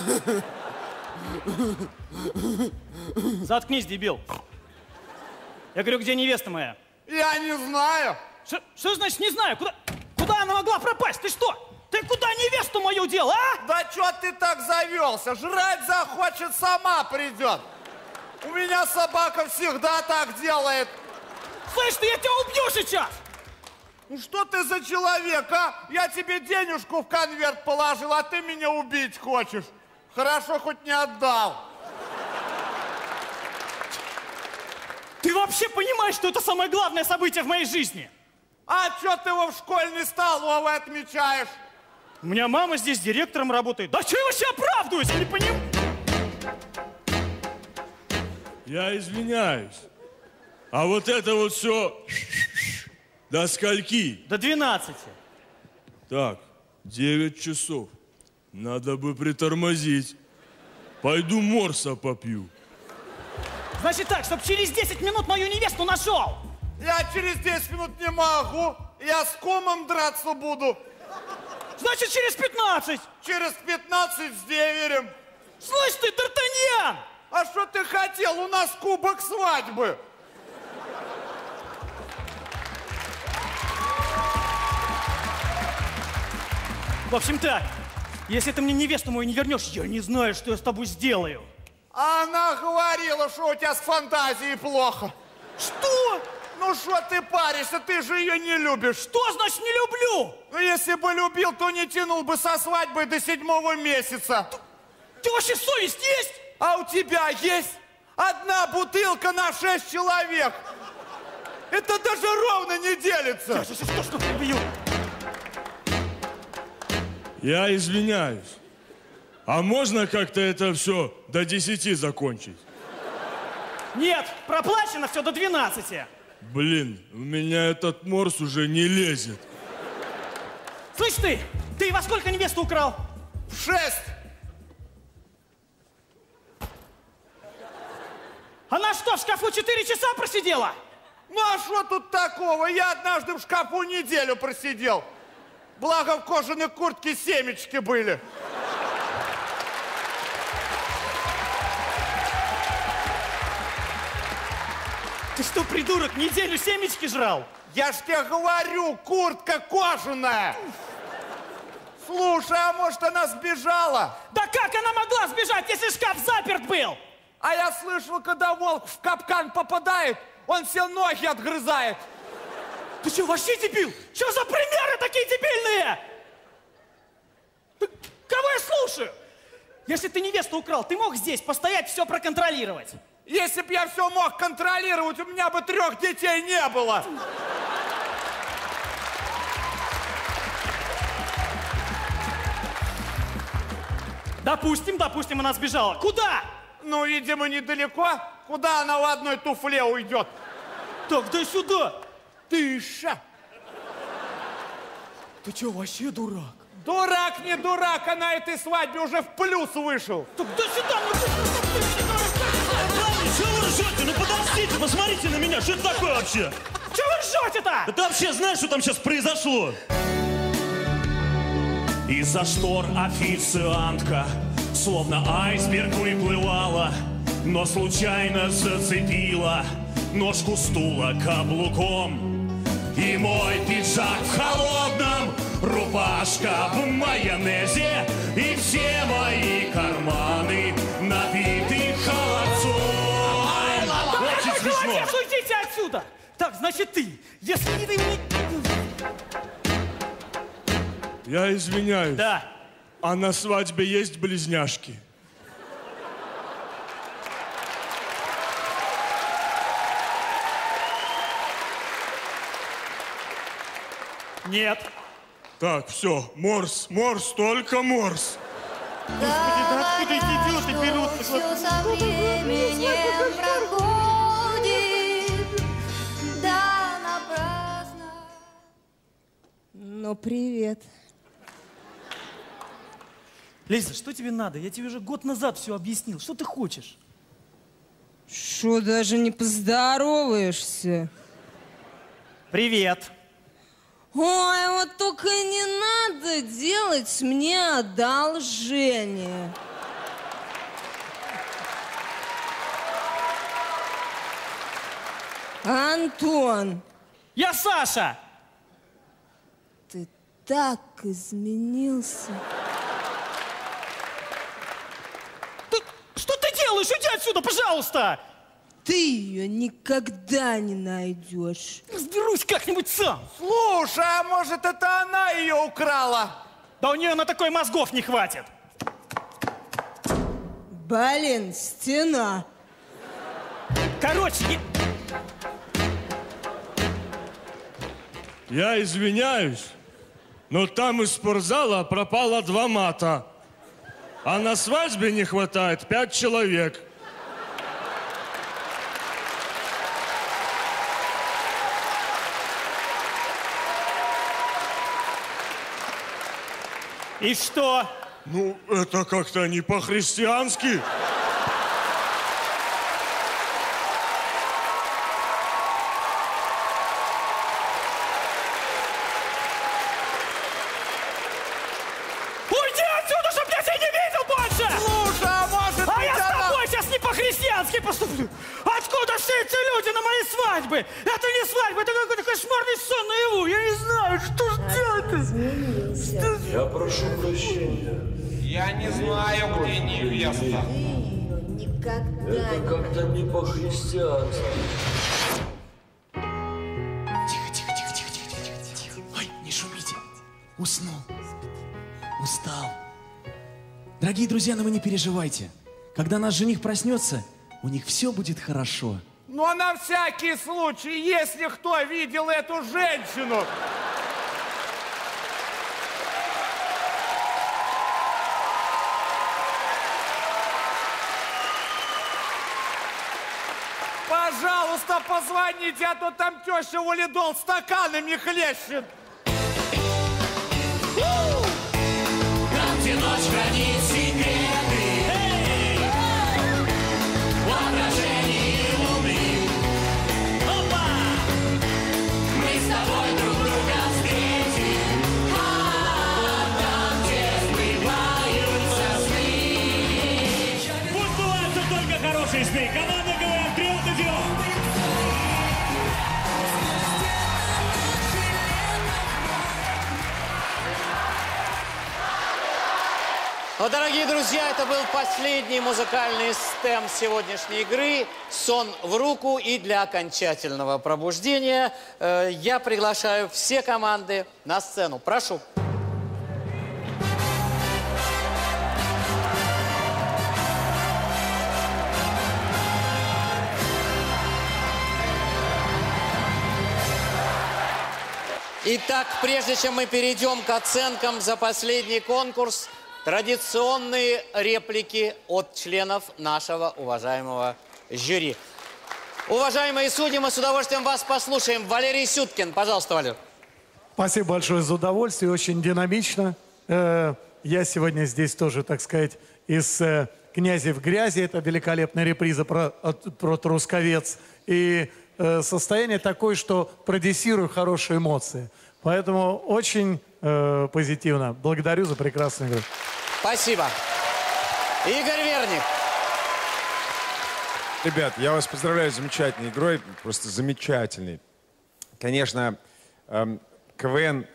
Заткнись, дебил. Я говорю, где невеста моя? Я не знаю. Что значит не знаю? Куда она могла пропасть? Ты что? Ты куда невесту мою дел, а? Да чё ты так завелся? Жрать захочет, сама придет. У меня собака всегда так делает. Слышь, ты, я тебя убью сейчас! Ну что ты за человек, а? Я тебе денежку в конверт положил, а ты меня убить хочешь. Хорошо, хоть не отдал. Ты вообще понимаешь, что это самое главное событие в моей жизни? А чё ты его в школьной столовой отмечаешь? У меня мама здесь директором работает. Да чё я вообще оправдываюсь? Я не понимаю. Я извиняюсь. А вот это вот все до скольки? До 12. Так, 9 часов. Надо бы притормозить. Пойду морса попью. Значит так, чтобы через 10 минут мою невесту нашел. Я через 10 минут не могу. Я с комом драться буду. Значит, через 15. Через 15 с деверем. Слышь ты, Д'Артаньян! А что ты хотел? У нас кубок свадьбы. В общем так, если ты мне невесту мою не вернешь, я не знаю, что я с тобой сделаю. Она говорила, что у тебя с фантазией плохо. Что? Ну что ты паришься, ты же ее не любишь. Что значит не люблю? Ну если бы любил, то не тянул бы со свадьбы до 7-го месяца. Ты вообще совесть есть? А у тебя есть? Одна бутылка на 6 человек. Это даже ровно не делится. Что прибью? Я извиняюсь. А можно как-то это все до 10 закончить? Нет, проплачено все до 12. Блин, у меня этот морс уже не лезет. Слышь ты во сколько невесту украл? В 6. Она что, в шкафу 4 часа просидела? Ну а что тут такого? Я однажды в шкафу неделю просидел. Благо в кожаной куртке семечки были. Ты что, придурок, неделю семечки жрал? Я ж тебе говорю, куртка кожаная. Слушай, а может она сбежала? Да как она могла сбежать, если шкаф заперт был? А я слышал, когда волк в капкан попадает, он все ноги отгрызает. Ты что, вообще дебил? Что за примеры такие дебильные? Ты кого я слушаю? Если ты невесту украл, ты мог здесь постоять, все проконтролировать? Если бы я все мог контролировать, у меня бы 3 детей не было. Допустим, она сбежала. Куда? Ну, видимо, недалеко. Куда она в одной туфле уйдет? Так, дай сюда. Тыша. Ты че, вообще дурак? Дурак, не дурак, она этой свадьбе уже в плюс вышел. Так, дай сюда. Чего вы ржете? Ну подождите, посмотрите на меня, что это такое вообще? Чего вы ржете-то? Да ты вообще знаешь, что там сейчас произошло? Из-за штор официантка словно айсберг выплывала, но случайно зацепила ножку стула каблуком. И мой пиджак в холодном, рубашка в майонезе, и все мои карманы набиты холодцом. Очень смешно. Уйдите отсюда! Так, значит, ты, если не ты... Я извиняюсь. Да. А на свадьбе есть близняшки? Нет. Так, все, морс, морс, только морс. Господи, да откуда эти идиоты берутся? Все со временем проходит, да напрасно. Ну, привет. Лиза, что тебе надо? Я тебе уже год назад все объяснил. Что ты хочешь? Что, даже не поздороваешься? Привет. Ой, вот только не надо делать мне одолжение. Антон. Я Саша. Ты так изменился. Уйди отсюда, пожалуйста! Ты ее никогда не найдешь. Разберусь как-нибудь сам. Слушай, а может, это она ее украла? Да у нее на такой мозгов не хватит. Блин, стена. Короче, я извиняюсь, но там из спортзала пропало 2 мата. А на свадьбе не хватает 5 человек. И что? Ну, это как-то не по-христиански. Откуда все эти люди на моей свадьбе? Это не свадьба, это какой-то кошмарный сон наяву. Я не знаю, что ж делать. Я прошу прощения. Я не знаю, где невеста. Это как-то не по-христиански. Тихо, тихо, тихо, тихо, тихо, тихо, тихо. Ой, не шумите. Уснул. Устал. Дорогие друзья, но вы не переживайте. Когда наш жених проснется, у них все будет хорошо. Но на всякий случай, если кто видел эту женщину... Пожалуйста, позвоните, а то там теща валидол стаканами хлещет. Там, где ночь хранит секрет. Команда КВН «Триод-идиод». Ну, дорогие друзья, это был последний музыкальный стем сегодняшней игры «Сон в руку». И для окончательного пробуждения я приглашаю все команды на сцену. Прошу. Итак, прежде чем мы перейдем к оценкам за последний конкурс, традиционные реплики от членов нашего уважаемого жюри. Уважаемые судьи, мы с удовольствием вас послушаем. Валерий Сюткин, пожалуйста, Валер. Спасибо большое за удовольствие, очень динамично. Я сегодня здесь тоже, так сказать, из «Князей в грязи». Это великолепная реприза про Трусковец. И состояние такое, что продюсирую хорошие эмоции. Поэтому очень позитивно. Благодарю за прекрасную игру. Спасибо. Игорь Верник. Ребят, я вас поздравляю с замечательной игрой. Просто замечательной. Конечно, КВН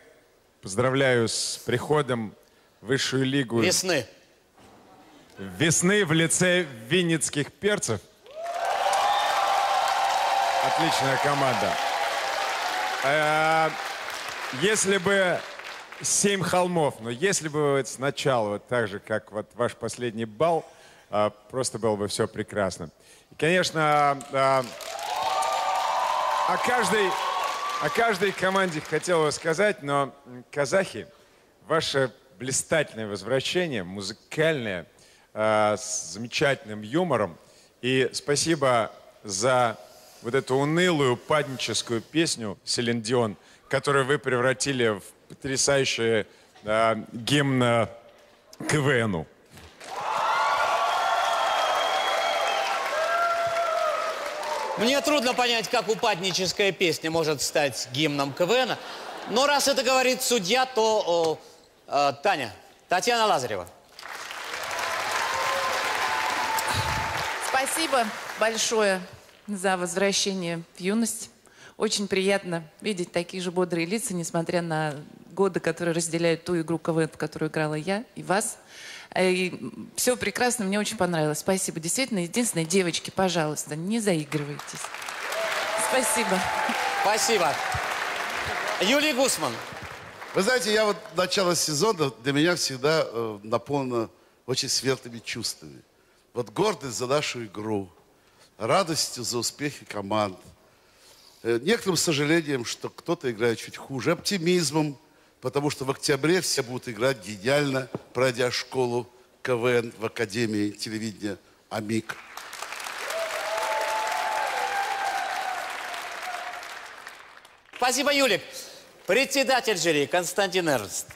поздравляю с приходом в высшую лигу. Весны. Весны в лице Винницких перцев. Отличная команда. Если бы 7 холмов, но если бы вот сначала, вот так же, как вот ваш последний балл, просто было бы все прекрасно. И, конечно, о каждой команде хотел бы сказать, но казахи, ваше блистательное возвращение, музыкальное, с замечательным юмором. И спасибо за вот эту унылую падническую песню «Селин Дион», которую вы превратили в потрясающий гимн КВНу. Мне трудно понять, как упадническая песня может стать гимном КВН. Но раз это говорит судья, то Татьяна Лазарева. Спасибо большое за возвращение в юность. Очень приятно видеть такие же бодрые лица, несмотря на годы, которые разделяют ту игру КВН, в которую играла я и вас. И все прекрасно, мне очень понравилось. Спасибо. Действительно, единственное, девочки, пожалуйста, не заигрывайтесь. Спасибо. Спасибо. Юлия Гусман. Вы знаете, я вот начало сезона для меня всегда наполнено очень светлыми чувствами. Вот гордость за нашу игру, радостью за успехи команд. Некоторым сожалением, что кто-то играет чуть хуже, оптимизмом, потому что в октябре все будут играть гениально, пройдя школу КВН в Академии телевидения АМИК. Спасибо, Юлик. Председатель жюри Константин Эрнст.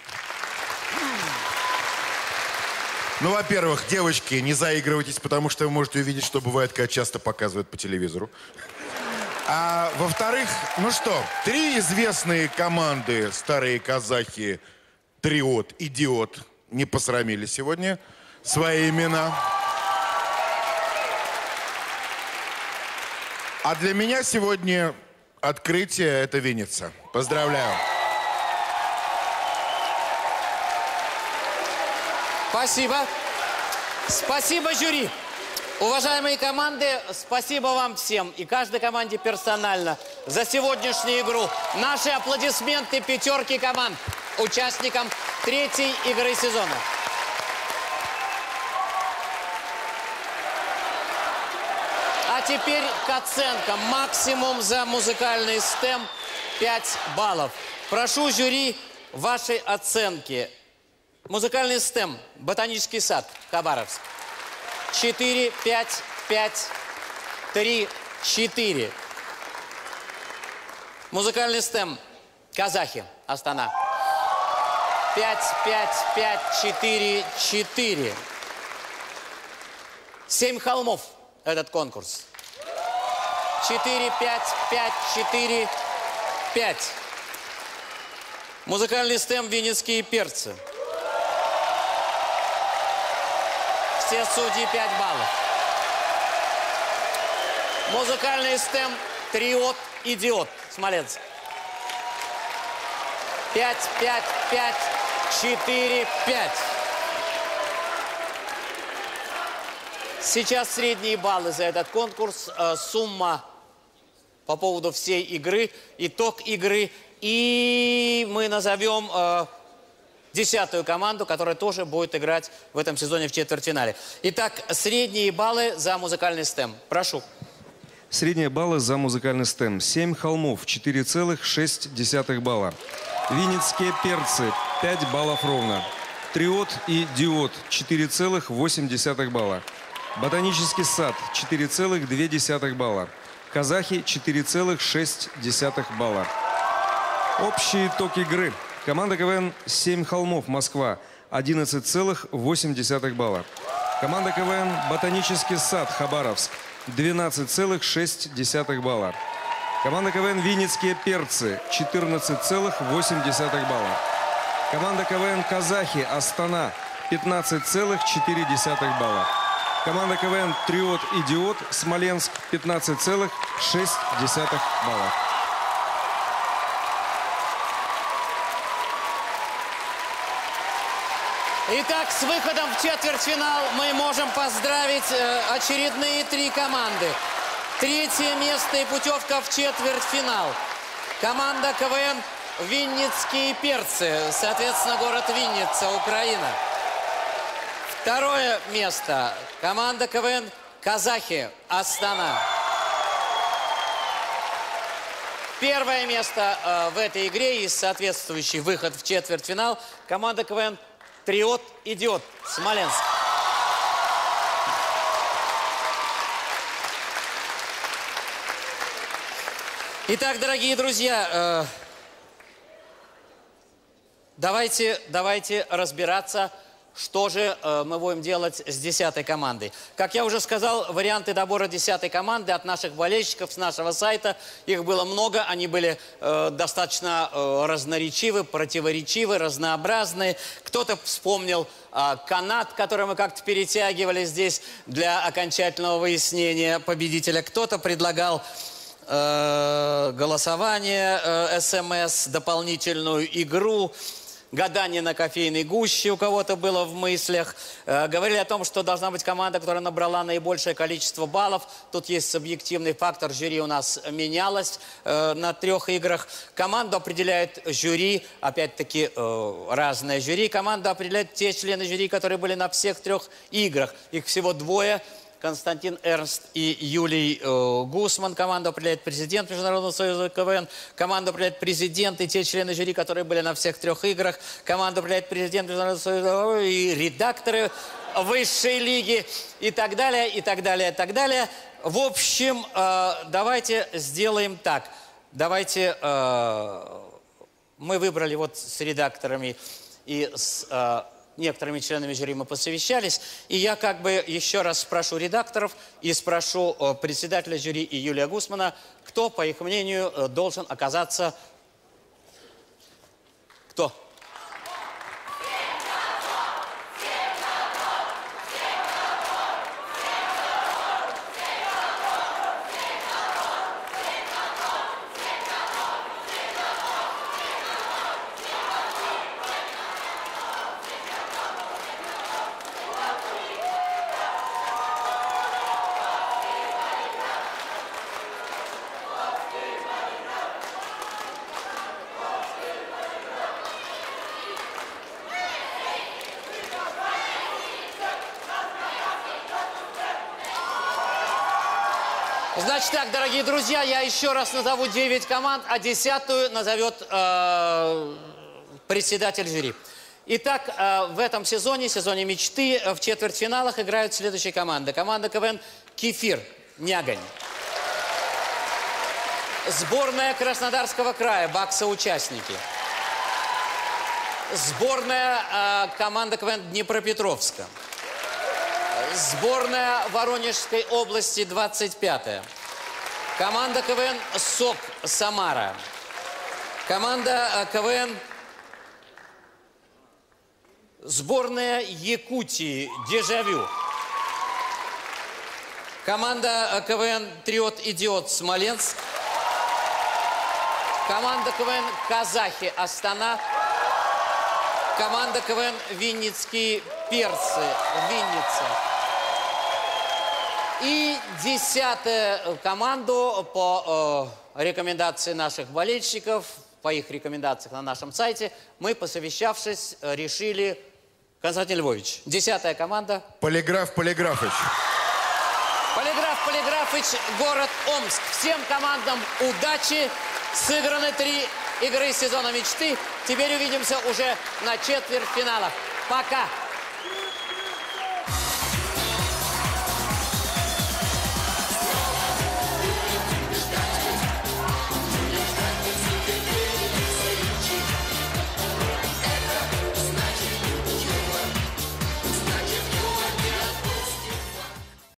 Ну, во-первых, девочки, не заигрывайтесь, потому что вы можете увидеть, что бывает, когда часто показывают по телевизору. А во-вторых, ну что, 3 известные команды, старые казахи, Триод-идиод, не посрамили сегодня свои имена. А для меня сегодня открытие — это Винница. Поздравляю. Спасибо. Спасибо, жюри. Уважаемые команды, спасибо вам всем и каждой команде персонально за сегодняшнюю игру. Наши аплодисменты пятерке команд, участникам 3-й игры сезона. А теперь к оценкам. Максимум за музыкальный стем — 5 баллов. Прошу, жюри, ваши оценки. Музыкальный стем, Ботанический сад, Хабаровск. 4, 5, 5, 3, 4. Музыкальный стем, казахи, Астана. 5, 5, 5, 4, 4. 7 холмов этот конкурс. 4, 5, 5, 4, 5. Музыкальный стем, Винницкие перцы. Все судьи — 5 баллов. Музыкальный стем, Триод-идиод, Смоленск. 5, 5, 5, 4, 5. Сейчас средние баллы за этот конкурс. Сумма по поводу всей игры, итог игры. И мы назовем 10-ю команду, которая тоже будет играть в этом сезоне в четвертьфинале. Итак, средние баллы за музыкальный стем. Прошу. Средние баллы за музыкальный стем. 7 холмов, 4,6 балла. Винницкие перцы 5 баллов ровно. Триод-идиод 4,8 балла. Ботанический сад 4,2 балла. Казахи 4,6 балла. Общий итог игры. Команда КВН «Семь холмов» Москва 11,8 балла. Команда КВН «Ботанический сад» Хабаровск 12,6 балла. Команда КВН «Винницкие перцы» 14,8 балла. Команда КВН «Казахи» Астана 15,4 балла. Команда КВН «Триод-идиод» Смоленск 15,6 балла. Итак, с выходом в четвертьфинал мы можем поздравить очередные три команды. Третье место и путевка в четвертьфинал. Команда КВН «Винницкие перцы», соответственно, город Винница, Украина. Второе место. Команда КВН «Казахи», Астана. Первое место в этой игре и соответствующий выход в четвертьфинал. Команда КВН «Триод-идиод», Смоленск. Итак, дорогие друзья, давайте разбираться, что же мы будем делать с 10-й командой. Как я уже сказал, варианты добора 10-й команды от наших болельщиков, с нашего сайта. Их было много, они были достаточно разноречивы, противоречивы, разнообразны. Кто-то вспомнил канат, который мы как-то перетягивали здесь для окончательного выяснения победителя. Кто-то предлагал голосование, СМС, дополнительную игру. Гадание на кофейной гуще у кого-то было в мыслях. Говорили о том, что должна быть команда, которая набрала наибольшее количество баллов. Тут есть субъективный фактор. Жюри у нас менялось на трех играх. Команду определяет жюри. Опять-таки, разное жюри. Команду определяют те члены жюри, которые были на всех трех играх. Их всего двое. Константин Эрнст и Юлия Гусман. Команду определяет президент Международного союза КВН. Команду определяет президент и те члены жюри, которые были на всех трех играх. Команду определяет президент Международного союза и редакторы высшей лиги и так далее, и так далее, и так далее. В общем, давайте сделаем так. Давайте мы выбрали вот с редакторами и с некоторыми членами жюри мы посовещались. И я как бы еще раз спрошу редакторов и спрошу председателя жюри и Юлия Гусмана, кто, по их мнению, должен оказаться... Кто? Значит так, дорогие друзья, я еще раз назову 9 команд, а 10-ю назовет председатель жюри. Итак, в этом сезоне, сезоне мечты, в четвертьфиналах играют следующие команды. Команда КВН «Кефир», Нягань. Сборная Краснодарского края, Бакса-участники. Сборная команда КВН Днепропетровска. Сборная Воронежской области 25-я. Команда КВН «Сок» Самара. Команда КВН сборная Якутии «Дежавю». Команда КВН «Триод-идиод» Смоленск. Команда КВН «Казахи» Астана. Команда КВН «Винницкие перцы» Винница. И 10-ю команду по рекомендации наших болельщиков, по их рекомендациям на нашем сайте, мы, посовещавшись, решили... Константин Львович, 10-я команда... Полиграф Полиграфыч. Полиграф Полиграфыч, город Омск. Всем командам удачи. Сыграны 3 игры сезона мечты. Теперь увидимся уже на четвертьфиналах. Пока!